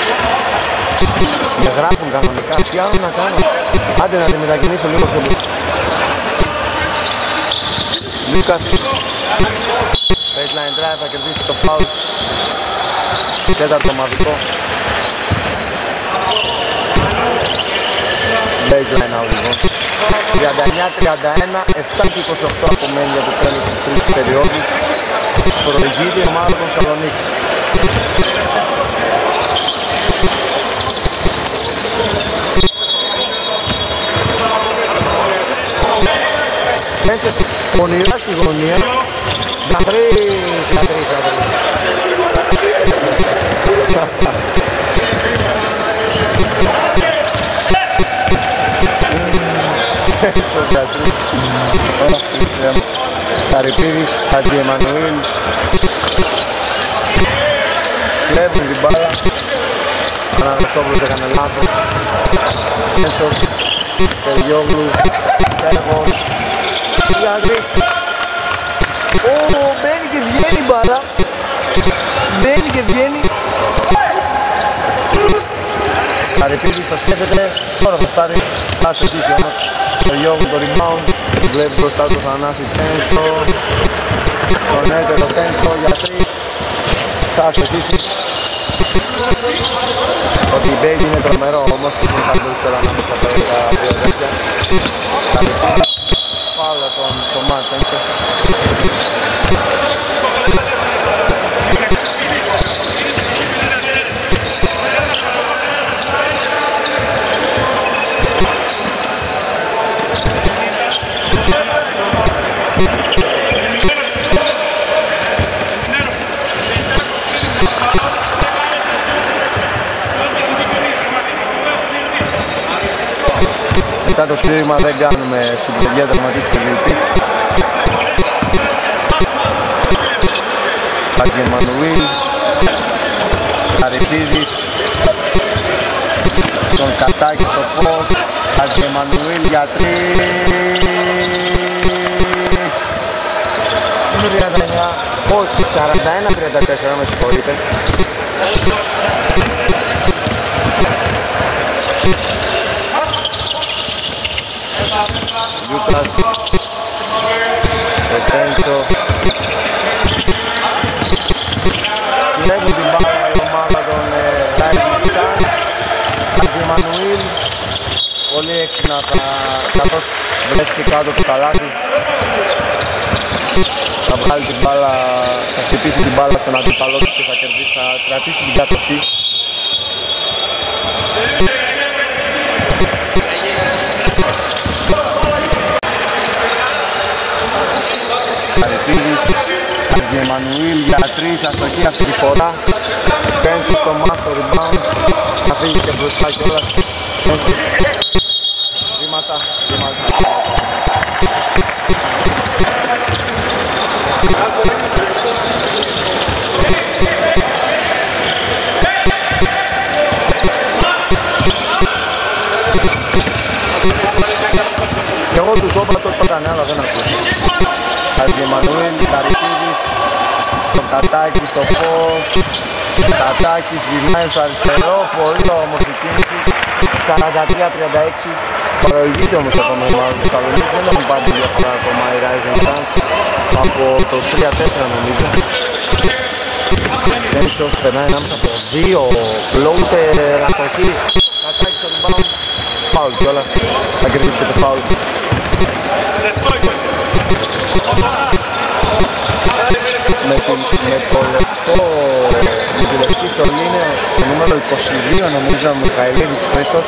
Με γράφουν κανονικά. Τι άλλο να κάνω. Άντε να τη μετακινήσω λίγο πιο λίγο. Λούκας. Baseline drive, θα κερδίσει το foul. Τέταρτο ομαδικό. Baseline out λοιπόν. τριάντα εννιά τριάντα ένα, επτά και είκοσι οκτώ απομένει για το τέλος του τρίτης περιόδου. Προηγείται η ομάδα των Σαλονίκης. Μέσα πονηρά στη γωνία. Ζαχρή, Ζαχρή, Ζαχρή. Καρυπίδης, Χατζιεμανουήλ. Κλέβουν την μπάλα. Αναγνωστόπουλος έκανε λάθος. Ένσος, Τεριόγλου, Τέργος, Γιάννης. Ω, μπαίνει και βγαίνει η μπάλα. Μπαίνει και βγαίνει. Καρυπίδης το σκέφτεται, σκόρα το στάρι. Θα σε πείσει όμως στο Γιώργο το rebound. Βλέπει μπροστά του Θανάση Τέντσο. Στον έτερο Τέντσο για τρεις. Θα σε πείσει. Το debate είναι τρομερό όμως. Έχουν καλούς τώρα να πεις από τα δύο δέκια. Καρυπίδης φάουλα τον Θωμά Τέντσο. Μετά το σφύριγμα δεν κάνουμε σου παιδιά τερματίστηκε διεκτής. Χατζιεμανουήλ, Καρυπίδης, στον Κατάκη στο φως, Χατζιεμανουήλ για τρεις. τριάντα εννιά, όχι, σαράντα ένα τριάντα τέσσερα, με συγχωρείτε. Γιούκας, Βετέντσο. Κλέβουν την μπάλα η ομάδα των Rising Suns. Χατζιεμανουήλ, πολύ έξυπνα καθώς βρέθηκε κάτω του καλάθι. Θα βγάλει την μπάλα, θα χτυπήσει την μπάλα στον αντίπαλό του και θα κερδίσει, θα κρατήσει την κατοχή. Χατζιεμανουήλ για τρεις, αστοχή αυτή τη φορά. Πέντσος στο μάτς, το rebound. Θα φύγει και μπροστά κιόλας. Πέντσος. Βήματα, βήματα. Και εγώ του κόμπα το έκανε, αλλά δεν ακούω. Χατζιεμανουήλ, Καρυπίδης, στον Κατάκη, στο φως. Κατάκης γυρνάει στο αριστερό, πολύ όμως η κίνηση. σαράντα τρία τριάντα έξι, προηγείται όμως ακόμα η ομάδα του Θεσσαλονίκης. Δεν έχουν πάρει διαφορά ακόμα οι Rising Suns από το τρία τέσσερα νομίζω. Τέσσερις περνάει ανάμεσα από δύο, floater, αστοχή. Κατάκης στο rebound, foul κιόλας, θα κερδίσει και το foul. Με, την, με το λευκό, με τη λευκή στολή είναι το νούμερο είκοσι δύο νομίζω ο Μιχαηλίδης Χρήστος.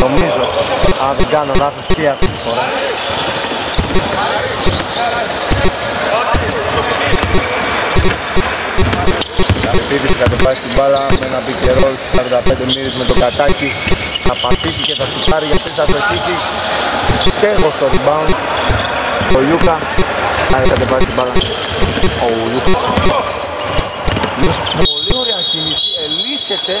Νομίζω, αν δεν κάνω λάθος και αυτή τη φορά. Καρυπίδης θα το πάει στην μπάλα με ένα pick and roll σαράντα πέντε μοίρες με το κατάκι, θα πατήσει και θα σουτάρει για τρεις, θα το χτίσει τέλος στο rebound ο Λιούκα, άρα θα το πάει στην μπάλα ο Λιούκα. Πολύ ωραία κίνηση, ελύσεται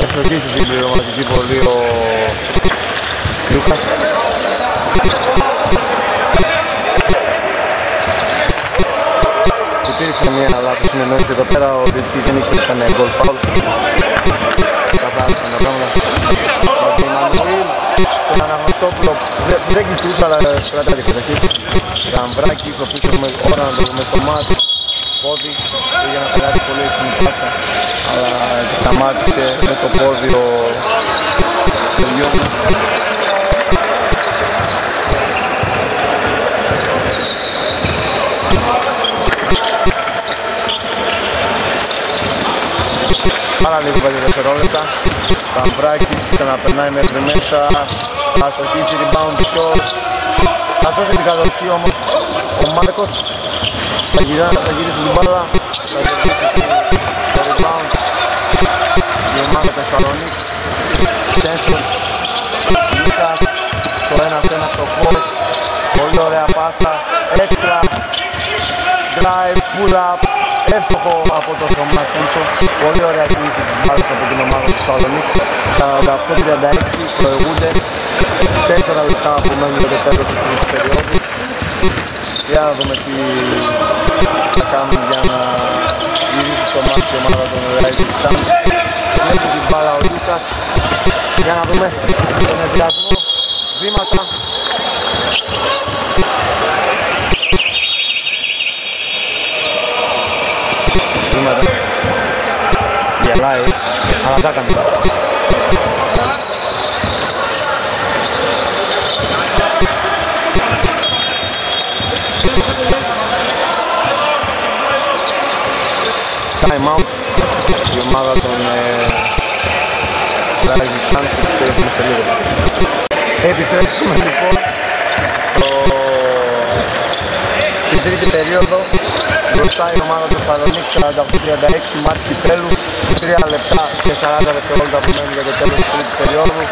Έχει σωθεί στην πληρωματική βολή ο Λιούκας. Υπήρξε μια λάθος συνεννόηση εδώ πέρα, ο διαιτητής δεν ήξερε ότι ήταν γκολ φάουλ. Καθάρισαν τα πράγματα. Ο Μανουήλ στον Αναγνωστόπουλο δεν κοιτούσε, αλλά κρατάει τη κατοχή. Γαμβράκης, ο οποίος έχουμε ώρα να το δούμε στο μάτι. Πόδι, για να περάσει πολύ έξυπνη πάσα, αλλά σταμάτησε με το πόδι ο Στελιώνα. Πάρα λίγο πέντε δευτερόλεπτα, Καμπράκης ξαναπερνάει μέχρι μέσα, θα αστοχίσει rebound shot, θα σώσει την κατοχή όμως ο Μάρκος. Θα γυρίσει την μπάλα, θα γυρίσει το rebound η ομάδα Θεσσαλονίκη. Σένσος, Λούκας, το ένα σε ένα στο post, πολύ ωραία πάσα, έξτρα, drive, pull up, εύστοχο από το Θωμά Κούτσο. Πολύ ωραία κίνηση της μπάλας από την ομάδα Θεσσαλονίκη. σαράντα οκτώ τριάντα έξι προηγούνται, τέσσερα λεπτά που μένουν για το τέλος του περίοδου. Για να δούμε τι θα κάνουν για να γυρίσει στο μάτι η ομάδα των Rising Suns. Βλέπει την μπάλα ο Λούκας, για να δούμε τον ευνηδιασμό, βήματα. Βήματα, γελάει, αλλά τα έκανε. Time out, η ομάδα των Rising Suns, επιστρέφουμε σε λίγο. Επιστρέψουμε λοιπόν στην τρίτη περίοδο, μπροστά η ομάδα του Θεσσαλονίκη σαράντα οκτώ τριάντα έξι, μάτς κυπέλλου, τρία λεπτά και σαράντα δευτερόλεπτα που μένουν για το τέλος της τρίτης περίοδου.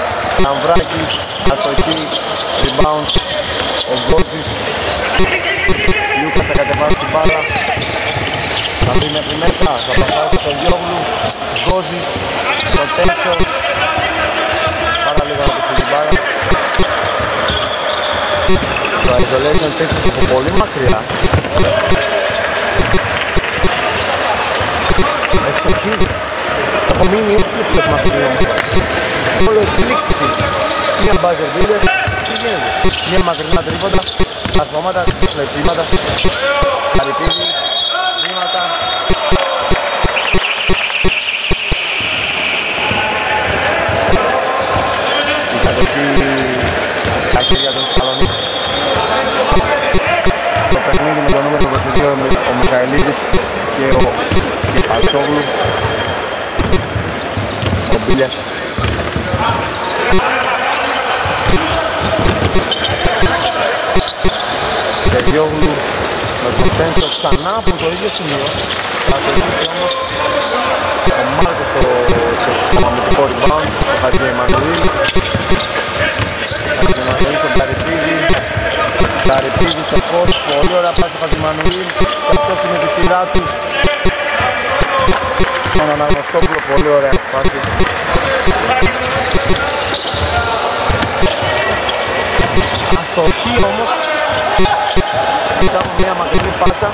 Καμβράκης, αστοχή, rebound, ο Γκόζης, Λιούκας θα κατεβάσει την μπάλα. Θα μπει μέχρι μέσα, θα πασάρει στο Γιώγλου, Γκόζης, στο Τέτσο. Πάρα λίγο να πεις την μπάλα. Θα ειζολέσει ο Τέτσος από πολύ μακριά. Εστοχή, έχω μείνει έπληκτος μακριών. Όλο εκπλήξης είναι. Μία μπάζερ μπίλερ, μία μακρινά τρίποντα, αθώματα, κλεψίματα, χαρυπίδι. Η κατοχή στα χέρια των Θεσσαλονίκης. Το παιχνίδι με το νούμερο είκοσι δύο ο Μιχαηλίδης και ο Παλτσόγλου, ο Πίλιας. Τεριόγλου με τον Τένσο ξανά από το ίδιο σημείο, θα αστοχίσει όμως ο Μάρκος στο αμυντικό rebound, στο Χατζή Εμμανουήλ. Χατζή Εμμανουήλ στον Καρυπίδη, Καρυπίδη στο κόρτ, πολύ ωραία πάει στο Χατζή Εμμανουήλ, αυτός είναι τη σειρά του, στον Αναγνωστόπουλο, πολύ ωραία πάση. Αστοχή όμως. Κοιτάμε μια μακρινή πάσα,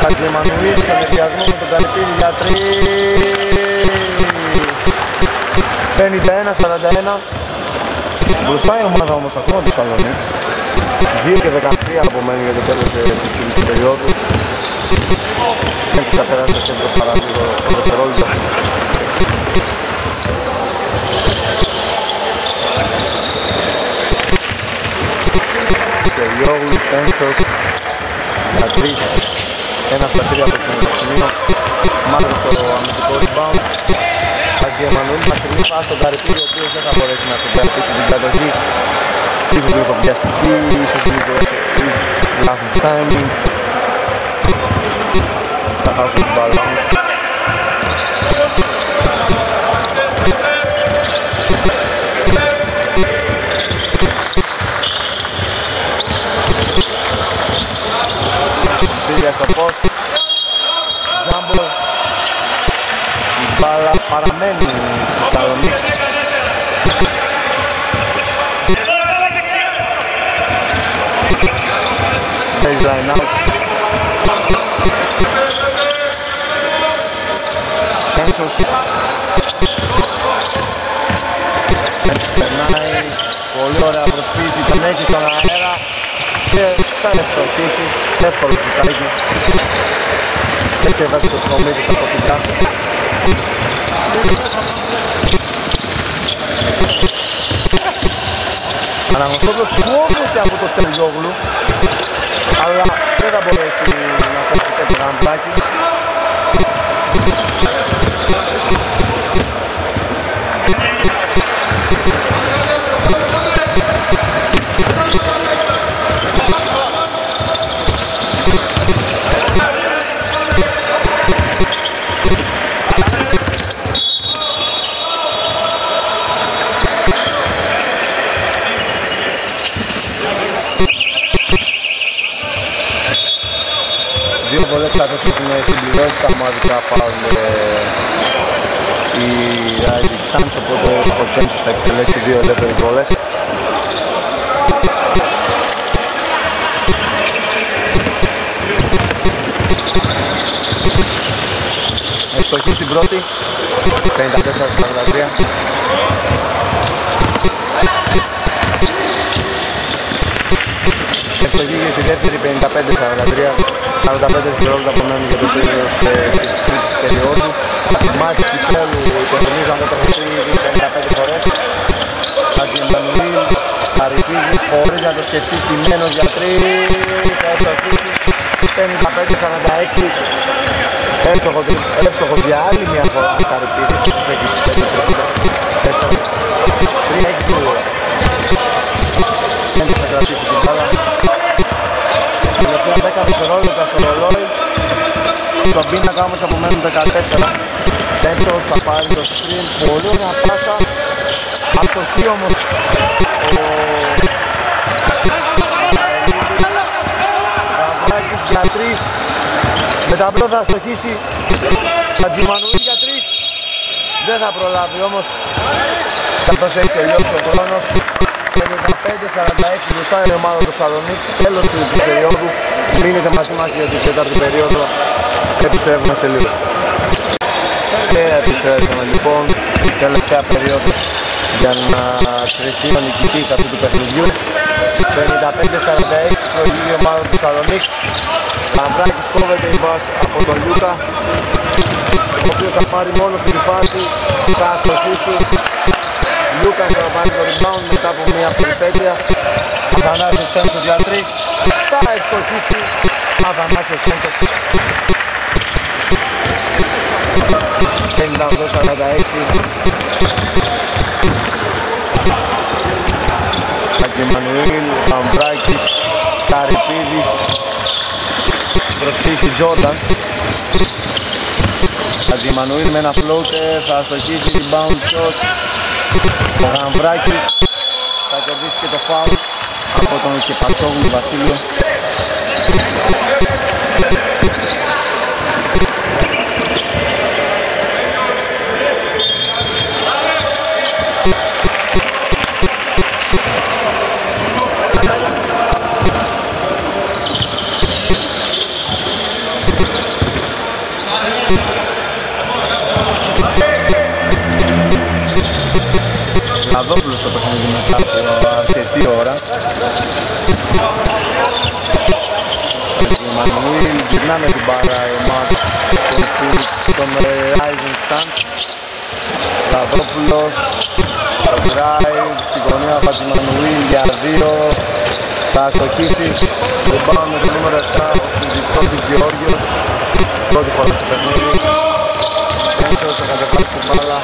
Χατζη Εμμανουήλ στον ευνηδιασμό με τον Καρυπίδη για τρεις. πενήντα ένα σαράντα ένα. Μπροστά η ομάδα όμως ακόμα του Θεσσαλονίκη. Δύο και δεκατρία απομένει για το τέλος της περίοδου. Τους κατεράζει το κέντρο παρά το δευτερόλεπτο. Στεριόγλου, Πέντσος, Γκατρίς, ένα στα τρία από τον Κασιμίνο. Μάλλον στο αμυντικό rebound. Αγγι Εμμανουήλ, μακρινή πάση στον Καρυπίδη, ο οποίος δεν θα μπορέσει να συγκρατήσει την κατοχή. Ίσως λίγο βιαστική, ίσως λίγο λάθος timing. Θα χάσω την μπάλα όμως. Μπίλια στο post. Τζάμπο. Η μπάλα παραμένει στη Θεσσαλονίκη. Baseline out. Santos. Περνάει. Πολύ ωραία προσπίση. Τον έχει στον αέρα. Και θα ευστοχίσει. Εύκολο φυτάκι. Έτσι έβαζε το ψωμί στα κοπικά. Αναγνωστόπλος κόβεται από το Στεριόγλου. Αλλά δεν θα μπορέσει να κόψει τέτοιο γαμπάκι. Δύο βολές καθώς έχουν συμπληρώσει τα ομαδικά φάουλ οι Rising Suns, οπότε ο Κέντσος θα εκτελέσει δύο ελεύθερες βολές. Ευστοχή στην πρώτη, πενήντα τέσσερα σαράντα τρία. Ευστοχή στη δεύτερη, πενήντα πέντε σαράντα τρία. σαράντα πέντε δευτερόλεπτα απομένουν για το τέλος της τρίτης περίοδου. Μάτς κυπέλλου υπενθυμίζω αν δεν το έχω πει ήδη πενήντα πέντε φορές. Αγγι Εμμανουήλ, Καρυπίδης, χωρίς να το σκεφτεί, στημένος για τρεις. Θα ευστοχίσει πενήντα πέντε σαράντα έξι. Εύστοχο για άλλη μια φορά Καρυπίδης. Τους έχει πέντε τρία τέσσερα τρία έξι δύο. Έντως θα κρατήσει την μπάλα. Τελευταία δέκα δευτερόλεπτα στο ρολόι. Στον πίνακα όμως απομένουν δεκατέσσερα. Πέντσος θα πάρει το screen. Πολύ ωραία πάσα. Αστοχή όμως ο Καβράκης για τρεις. Με τα μπλό θα αστοχίσει. Αγγι Εμμανουήλ για τρεις. Δεν θα προλάβει όμως. Καθώς έχει τελειώσει ο χρόνος. πενήντα πέντε σαράντα έξι μπροστά είναι η ομάδα του Θεσσαλονίκη. Τέλος του περίοδου. Μείνετε μαζί μας για την τέταρτη περίοδο. Επιστρέφουμε σε λίγο. Και επιστρέψαμε λοιπόν. Τελευταία περίοδος για να κρυφθεί ο νικητής αυτού του παιχνιδιού. πενήντα πέντε σαράντα έξι προηγεί η ομάδα του Θεσσαλονίκη. Καμπράκης κόβεται η βάση από τον Λούκα, ο οποίος θα πάρει μόνο στην φάση. Θα αστοχίσει. Λούκα θα πάρει το rebound μετά από μια περιπέτεια. Αθανάσιος Πέντσος για τρεις. Θα ευστοχίσει Αθανάσιος Πέντσος. πενήντα οκτώ σαράντα έξι. Αγγι Εμμανουήλ, Καμπράκης, Καρυπίδης. Προσπίσει Τζόρνταν. Αγγι Εμμανουήλ με ένα floater θα αστοχίσει την bounce. Ο Γαμβράκης θα κερδίσει και το φάουλ από τον Κεπατσόγλου Βασίλειο. Δόπλου στο παιχνίδι μετά από αρκετή ώρα. Παπαδόπουλος, το drive, στην γωνία Φατζημανουήλ για δύο, θα αστοχίσει, δεν πάμε με το νούμερο επτά, ο Συνδυτώτης Γεώργιος, πρώτη φορά στο παιχνίδι, πέντε, θα κατεβάσει την μπάλα,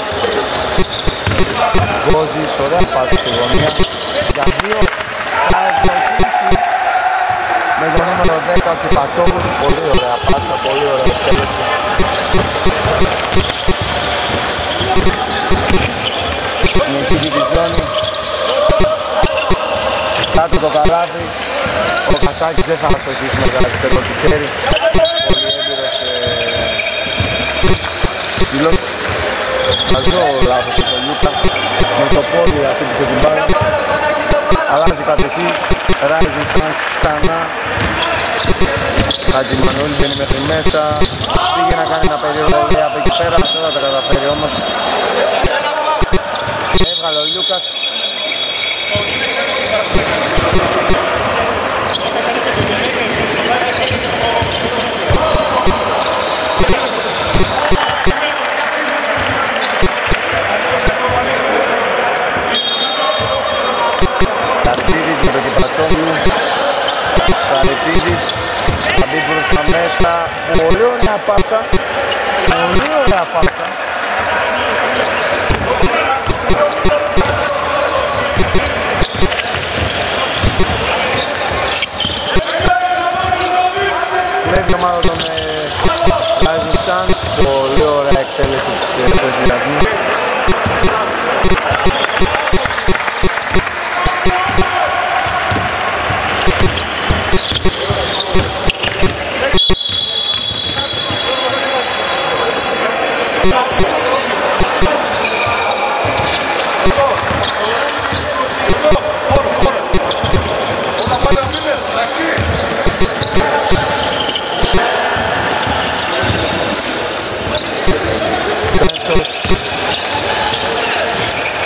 Γκόζης, ωραία πάση στη γωνία, για δύο, θα αστοχίσει, με το νούμερο δέκα, και Πατσόγλου, πολύ ωραία πάσα, πολύ ωραία εκτέλεση. Συνεχίζει τη ζώνη. Κάτω το καλάθι. Ο Κατάκης δεν θα αστοχίσει με το αριστερό του χέρι. Πολύ έμπειρος ψηλός. Μαζό ο λάθος του Λούκα. Με το πόδι αφήνισε την μπάλα. Αλλάζει κατοχή. Rising Suns ξανά. Χατζημανουήλ μπαίνει μέχρι μέσα. Πήγε να κάνει ένα περίοδο από εκεί πέρα. Δεν θα τα καταφέρει όμως. Έβγαλε ο Λιούκας. Καρτίδης με το Κυπατσόγλου. Καρτίδης θα μπει μπροστά μέσα. Πολύ ωραία πάσα. Πολύ ωραία πάσα. Βλέπει ομάδα των Rising Suns, πολύ ωραία εκτέλεση της προσδιασμού.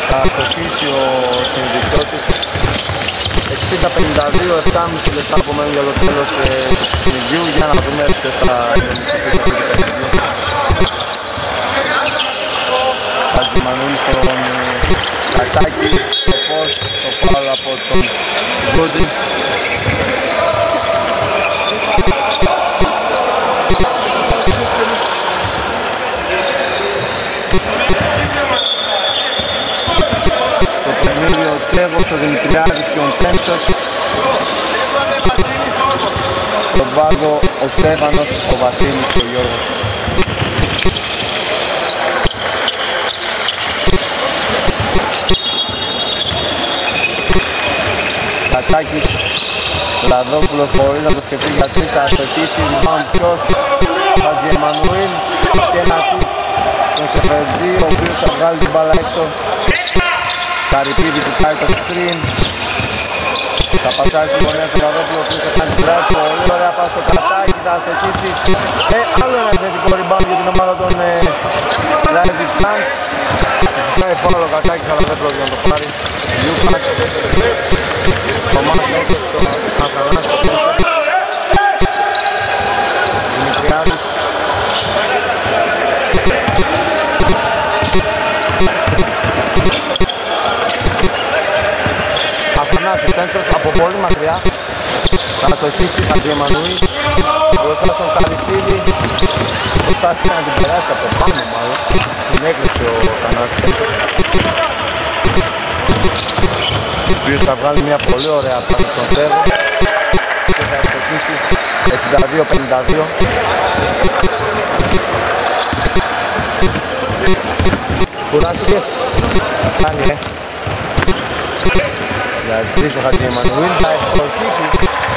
Θα αστοχίσει ο συνδυκτώτης. εξήντα πενήντα δύο, επτά και μισό λεπτά απομένουν για το τέλος του παιχνιδιού. Για να δούμε ποιος θα γεννηθεί το παιχνίδι. Χατζημανουήλ στον Κατάκη, το post, το foul από τον Γκούντι. Ο Τέβος, ο Δημητριάδης και ο Πέντσος. Στον πάγκο ο Στέφανος, ο Βασίλης και ο Γιώργος. Κατάκης, Λαδόπουλος χωρίς να το σκεφτεί για τρεις, θα αστοχίσει, λοιπόν ποιος, Χατζημανουήλ και ένα τύπ στον Σεφερτζή, ο οποίος θα βγάλει την μπάλα έξω. Καρυπίδη που κάνει το screen. Θα πασάρει στη γωνία του Παπαδόπουλου, ο οποίος θα κάνει drive. Πολύ ωραία πάσα στο Κατάκη, θα αστοχίσει. Ε, άλλο ένα θετικό rebound για την ομάδα των ε, Rising Suns. Ζητάει φάουλ ο Κατάκης, αλλά δεν πρόκειται να το πάρει. Λιούκας, ο Μάσος, ο Αθανάς, ο Δημητριάδης. Ο Πέντσος από πολύ μακριά θα αστοχίσει, Χατζημανουήλ μπροστά στον Καλυπίδη, προσπαθεί να την περάσει από πάνω, μάλλον την έκλεισε ο Θανάσης, ο οποίος θα βγάλει μια πολύ ωραία πάσα στον Τέβο και θα αστοχίσει εξήντα δύο πενήντα δύο. Κουράστηκες, κάνει ε. Τρεις ο Χατζημανουήλ θα ευστοχίσει,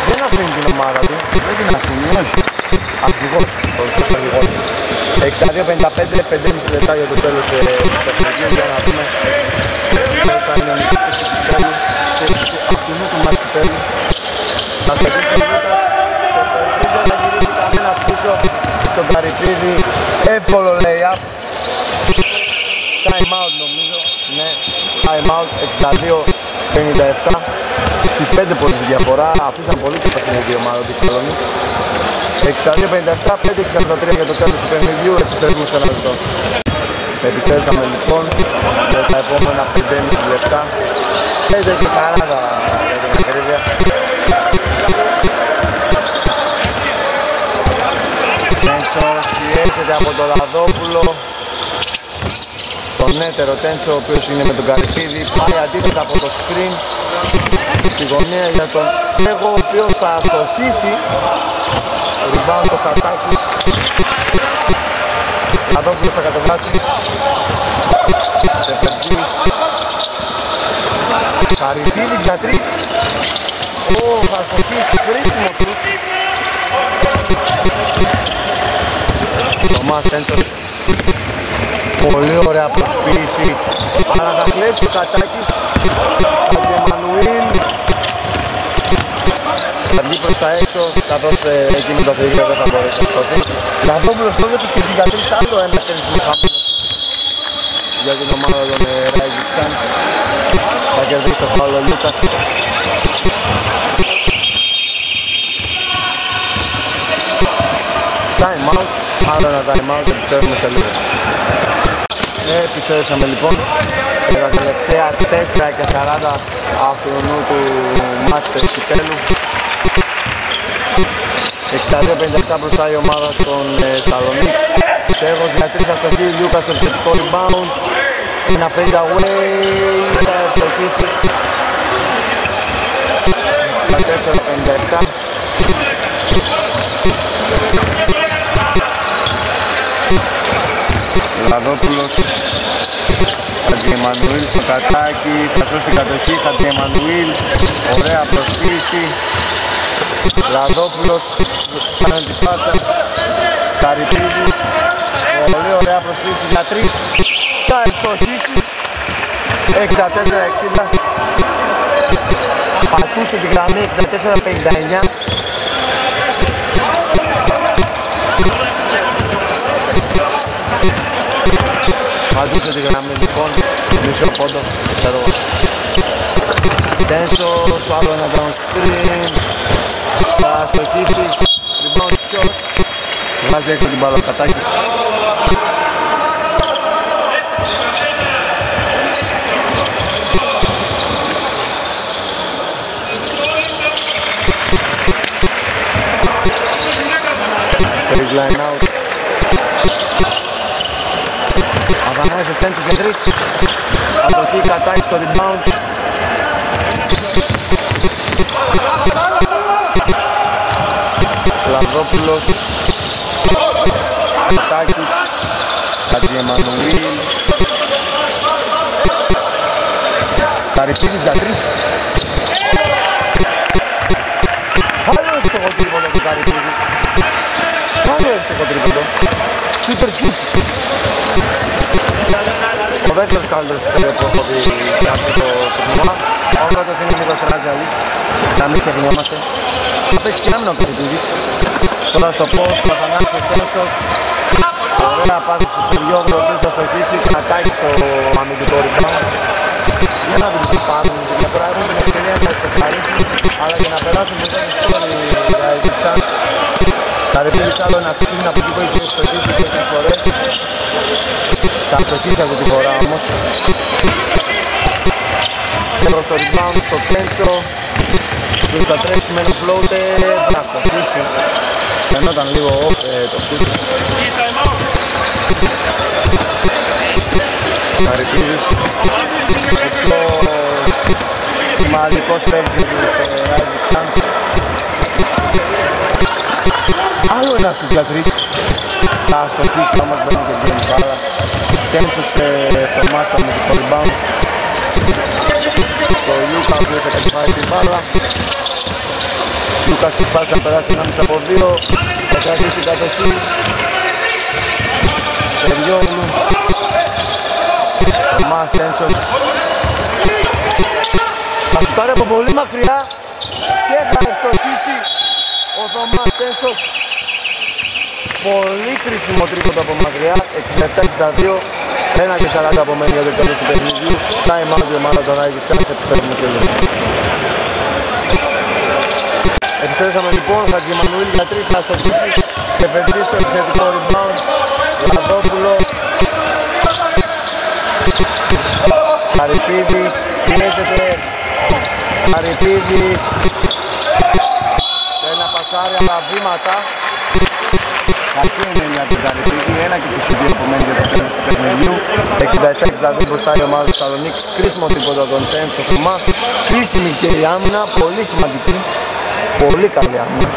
δεν αφήνει την ομάδα του, δεν την αφήνει, όχι, αρχηγός, ορθός αρχηγός. εξήντα δύο πενήντα πέντε, πέντε και μισό λεπτά για το τέλος του παιχνιδιού, για να δούμε ποιος θα είναι ο νικητής του κυπέλλου, του αυτινού του μας κυπέλλου. Θα αστοχίσει ο Λούκας, στο Περτζή δεν θα γυρίσει κανένας πίσω, στον Καρυπίδη, εύκολο lay-up. Time out νομίζω, ναι, time out, εξήντα δύο πενήντα επτά, στις πέντε πόντους διαφορά, αφήσαν πολύ το παιχνίδι η ομάδα της Θεσσαλονίκης. εξήντα δύο πενήντα επτά, πέντε εξήντα τρία για το τέλος του παιχνιδιού, επιστρέφουμε σε ένα λεπτό. Επιστρέψαμε λοιπόν και τα επόμενα πέντε και μισή λεπτά, πέντε και σαράντα για την ακρίβεια. Τέντσο πιέζεται από τον Λαδόπουλο στον έτερο Τέντσο, ο οποίος είναι με τον Καρυπίδη, πάει αντίθετα από το σκριν στη γωνία για τον Τέγο, ο οποίος θα αστοχίσει. Rebound ο Κατάκης, Λαδόπουλος θα κατεβάσει, Σεφερτζής, Καρυπίδης για τρεις. Ο Βαστοχής, χρήσιμο σουτ. Τομάς Έντσος, πολύ ωραία προσποίηση, αλλά θα κλέψει ο Κατάκης. Αγεμανουήλ θα βγει προς τα έξω, καθώς ε, εκεί με το θηρίο δεν θα μπορέσει να σκοτεί. Λαδόπουλος τότε τους και συγκατρίσει άλλο ένα τένισμα χαμένος για την ομάδα των ε, Rising Suns. Θα κερδίσει το φάουλο Λούκας. Time out, άλλο ένα time out, επιστρέφουμε σε λίγο. Επιστρέψαμε λοιπόν και τα τελευταία τέσσερα και σαράντα αφιονού του μάτς του επιτέλου. εξήντα δύο πενήντα επτά μπροστά η ομάδα των Σαλονίκης. Τέγος για τρεις αστοχή, Λιούκας στο επιθετικό rebound. Ένα fade away, θα αστοχίσει. εξήντα τέσσερα πενήντα επτά. Λαδόπουλος, Χατζημανουήλ στο Κατάκι, θα σώσει την κατοχή, Χατζημανουήλ, ωραία προσποίηση. Λαδόπουλος, σαν την πάσα, Καρυπίδης, πολύ ωραία προσποίηση για τρεις, θα ευστοχίσει, εξήντα τέσσερα εξήντα, πατούσε τη γραμμή εξήντα τέσσερα πενήντα εννιά. Πατούσε τη γραμμή λοιπόν, μισό πόντο, ξέρω εγώ. Τέντσος, άλλο ένα downstream, θα στοχίσει, rebound ποιος, βγάζει έξω την μπάλα, Κατάκης. Παίζει line out. Αβανάζεις Τέντσος για τρεις, ατοχή Κατάκη στο rebound. Λαδόπουλος, Κατάκης, Χατζημανουήλ, Καρυπίδης για τρεις. Άλλο εύστοχο τρίποντο του Καρυπίδη. Άλλο εύστοχο τρίποντο. Σούτερ σουτ. Ο δεύτερος καλύτερος που έχω δει από το τουρνουά. Ο πρώτος είναι ο Νίκος Τράτζαλης, να μην ξεχνιόμαστε. Θα παίξει και άμυνα ο Καρυπίδης. Τώρα στο post θα φανάσει ο Τέντσος. Ωραία πάση στο Στεριόγλου, ο οποίος θα στοχίσει, Κατάκι στο αμυντικό rebound. Για να δουλειτεί πάνω, για τώρα έχουν την ευκαιρία να ισοφαρίσουν, αλλά και να περάσουν μετά τους στόλοι για εξάς. Καρυπίδης άλλο ένα σκύλιν από εκεί που έχει στοχίσει τέσσερις φορές. Θα στοχίσει αυτή τη φορά όμως. Προς το rebound στο Τέντσο, που θα τρέξει με ένα floater, θα στοχίσει. Φαινόταν λίγο off ε, το shoot. Καρυπίδης, ο πιο σημαντικός παίκτης τους Rising Suns. Άλλο ένα shoot για τρεις, θα στοχίσει όμως, δεν είναι και την μπάλα. Τέντσος θερμάς το αμυντικό rebound. Το Λούκα, ο οποίος θα κατεβάσει την μπάλα. Λούκας τους πάση να περάσει ενάμιση από δύο. Θα κρατήσει την κατοχή. Στεριόγλου. Μας Τέντσος. Θα σουτάρει από πολύ μακριά και θα ευστοχίσει ο Θωμάς Τέντσος. Πολύ κρίσιμο τρίποντο από μακριά, εξήντα επτά εξήντα δύο. Ένα και σαράντα από μένει για το τέλος του παιχνιδιού. Time out η ομάδα των Rising Suns, επιστρέφουμε σε λίγο. Επιστρέψαμε λοιπόν, Χατζημανουήλ για τρεις, θα στοχίσει. Στεφερτζής στο επιθετικό rebound. Λαδόπουλος, Χαρυπίδης, πιέζεται, Χαρυπίδης, ένα πασάρι αλλά βήματα. Αυτή είναι η εννιά του Χαρυπίδη, ένα και τους δύο που μένει για το τέλος του παιχνιδιού. εξήντα επτά εξήντα δύο μπροστά η ομάδα της Θεσσαλονίκης, κρίσιμο τίποτα τον Τέμψο Θωμά. Κρίσιμη και η άμυνα, πολύ σημαντική, πολύ καλή άμυνα.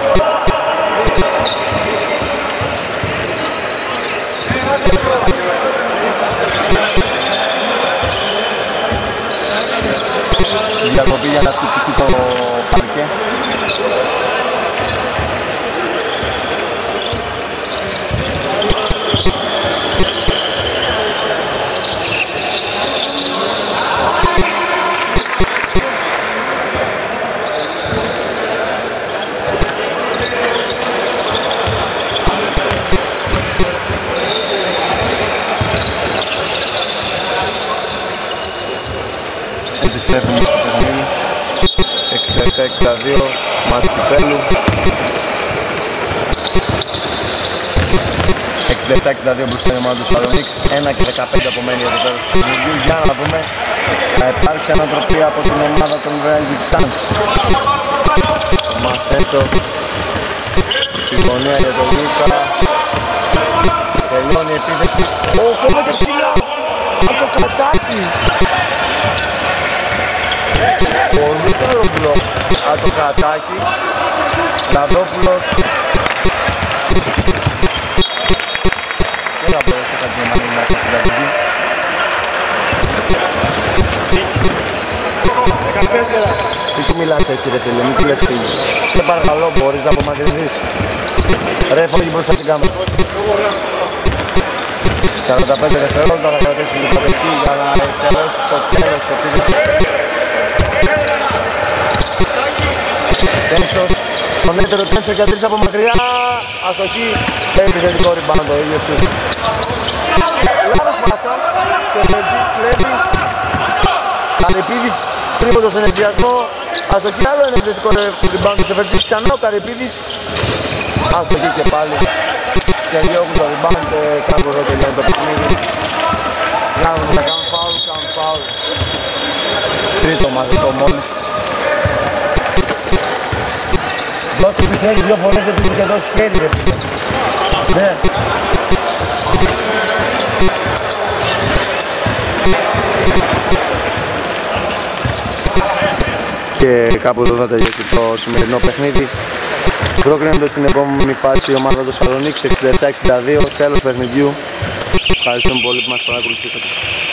Διακοπή για να σκουπιστεί το παρκέ. Επιστρέφουμε στο παιχνίδι. εξήντα επτά εξήντα δύο μάτς του κυπέλλου. εξήντα επτά εξήντα δύο μπροστά η ομάδα του Θεσσαλονίκης. ένα και δεκαπέντε απομένει για το τέλος του παιχνιδιού. Για να δούμε, θα υπάρξει ανατροπή από την ομάδα των Rising Suns. Μαθέτσος, στη γωνία για τον Λίκα. Τελειώνει η επίθεση. Ω, κόβεται ψηλά από το κατάκι. Πολύ καλό μπλοκ από το κατάκι. Σταυρόπουλος. Δεν θα μπορούσε ο Κατζημανής να έρθει στην αρχή. Τι μιλάς έτσι ρε φίλε, μην κλαις φίλοι. Σε παρακαλώ, μπορείς να απομακρυνθείς. Ρε φόγι μπροστά την κάμερα. σαράντα πέντε δευτερόλεπτα θα κρατήσουν την κατοχή για να εκτελέσουν στο τέλος της επίθεσης. Τέμψος, στον έτερο Τέμψο για τρεις από μακριά. Αστοχή, επιθετικό rebound ο ίδιος του. Λάρος πάσα, Σεβεντζής κλέβει. Καρυπίδης, τρίποντο στον ευδιασμό. Αστοχή, άλλο ένα επιθετικό rebound ο Σεβεντζής. Ξανά ο Καρυπίδης. Αστοχή και πάλι. Και διώχνουν το rebound, κάπου εδώ τελειώνει το παιχνίδι. Λάρος θα κάνουν φάουλ, κάνουν φάουλ. Τρίτο μαζικό μόλις. Δώσε τη χέρι δύο φορές, δεν πήγε και δώσει χέρι ρε φίλε. Ναι. Και κάπου εδώ θα τελειώσει το σημερινό παιχνίδι. Πρόκρινονται στην επόμενη φάση η ομάδα του Θεσσαλονίκης εξήντα επτά εξήντα δύο, τέλος παιχνιδιού. Ευχαριστούμε πολύ που μας παρακολουθήσατε.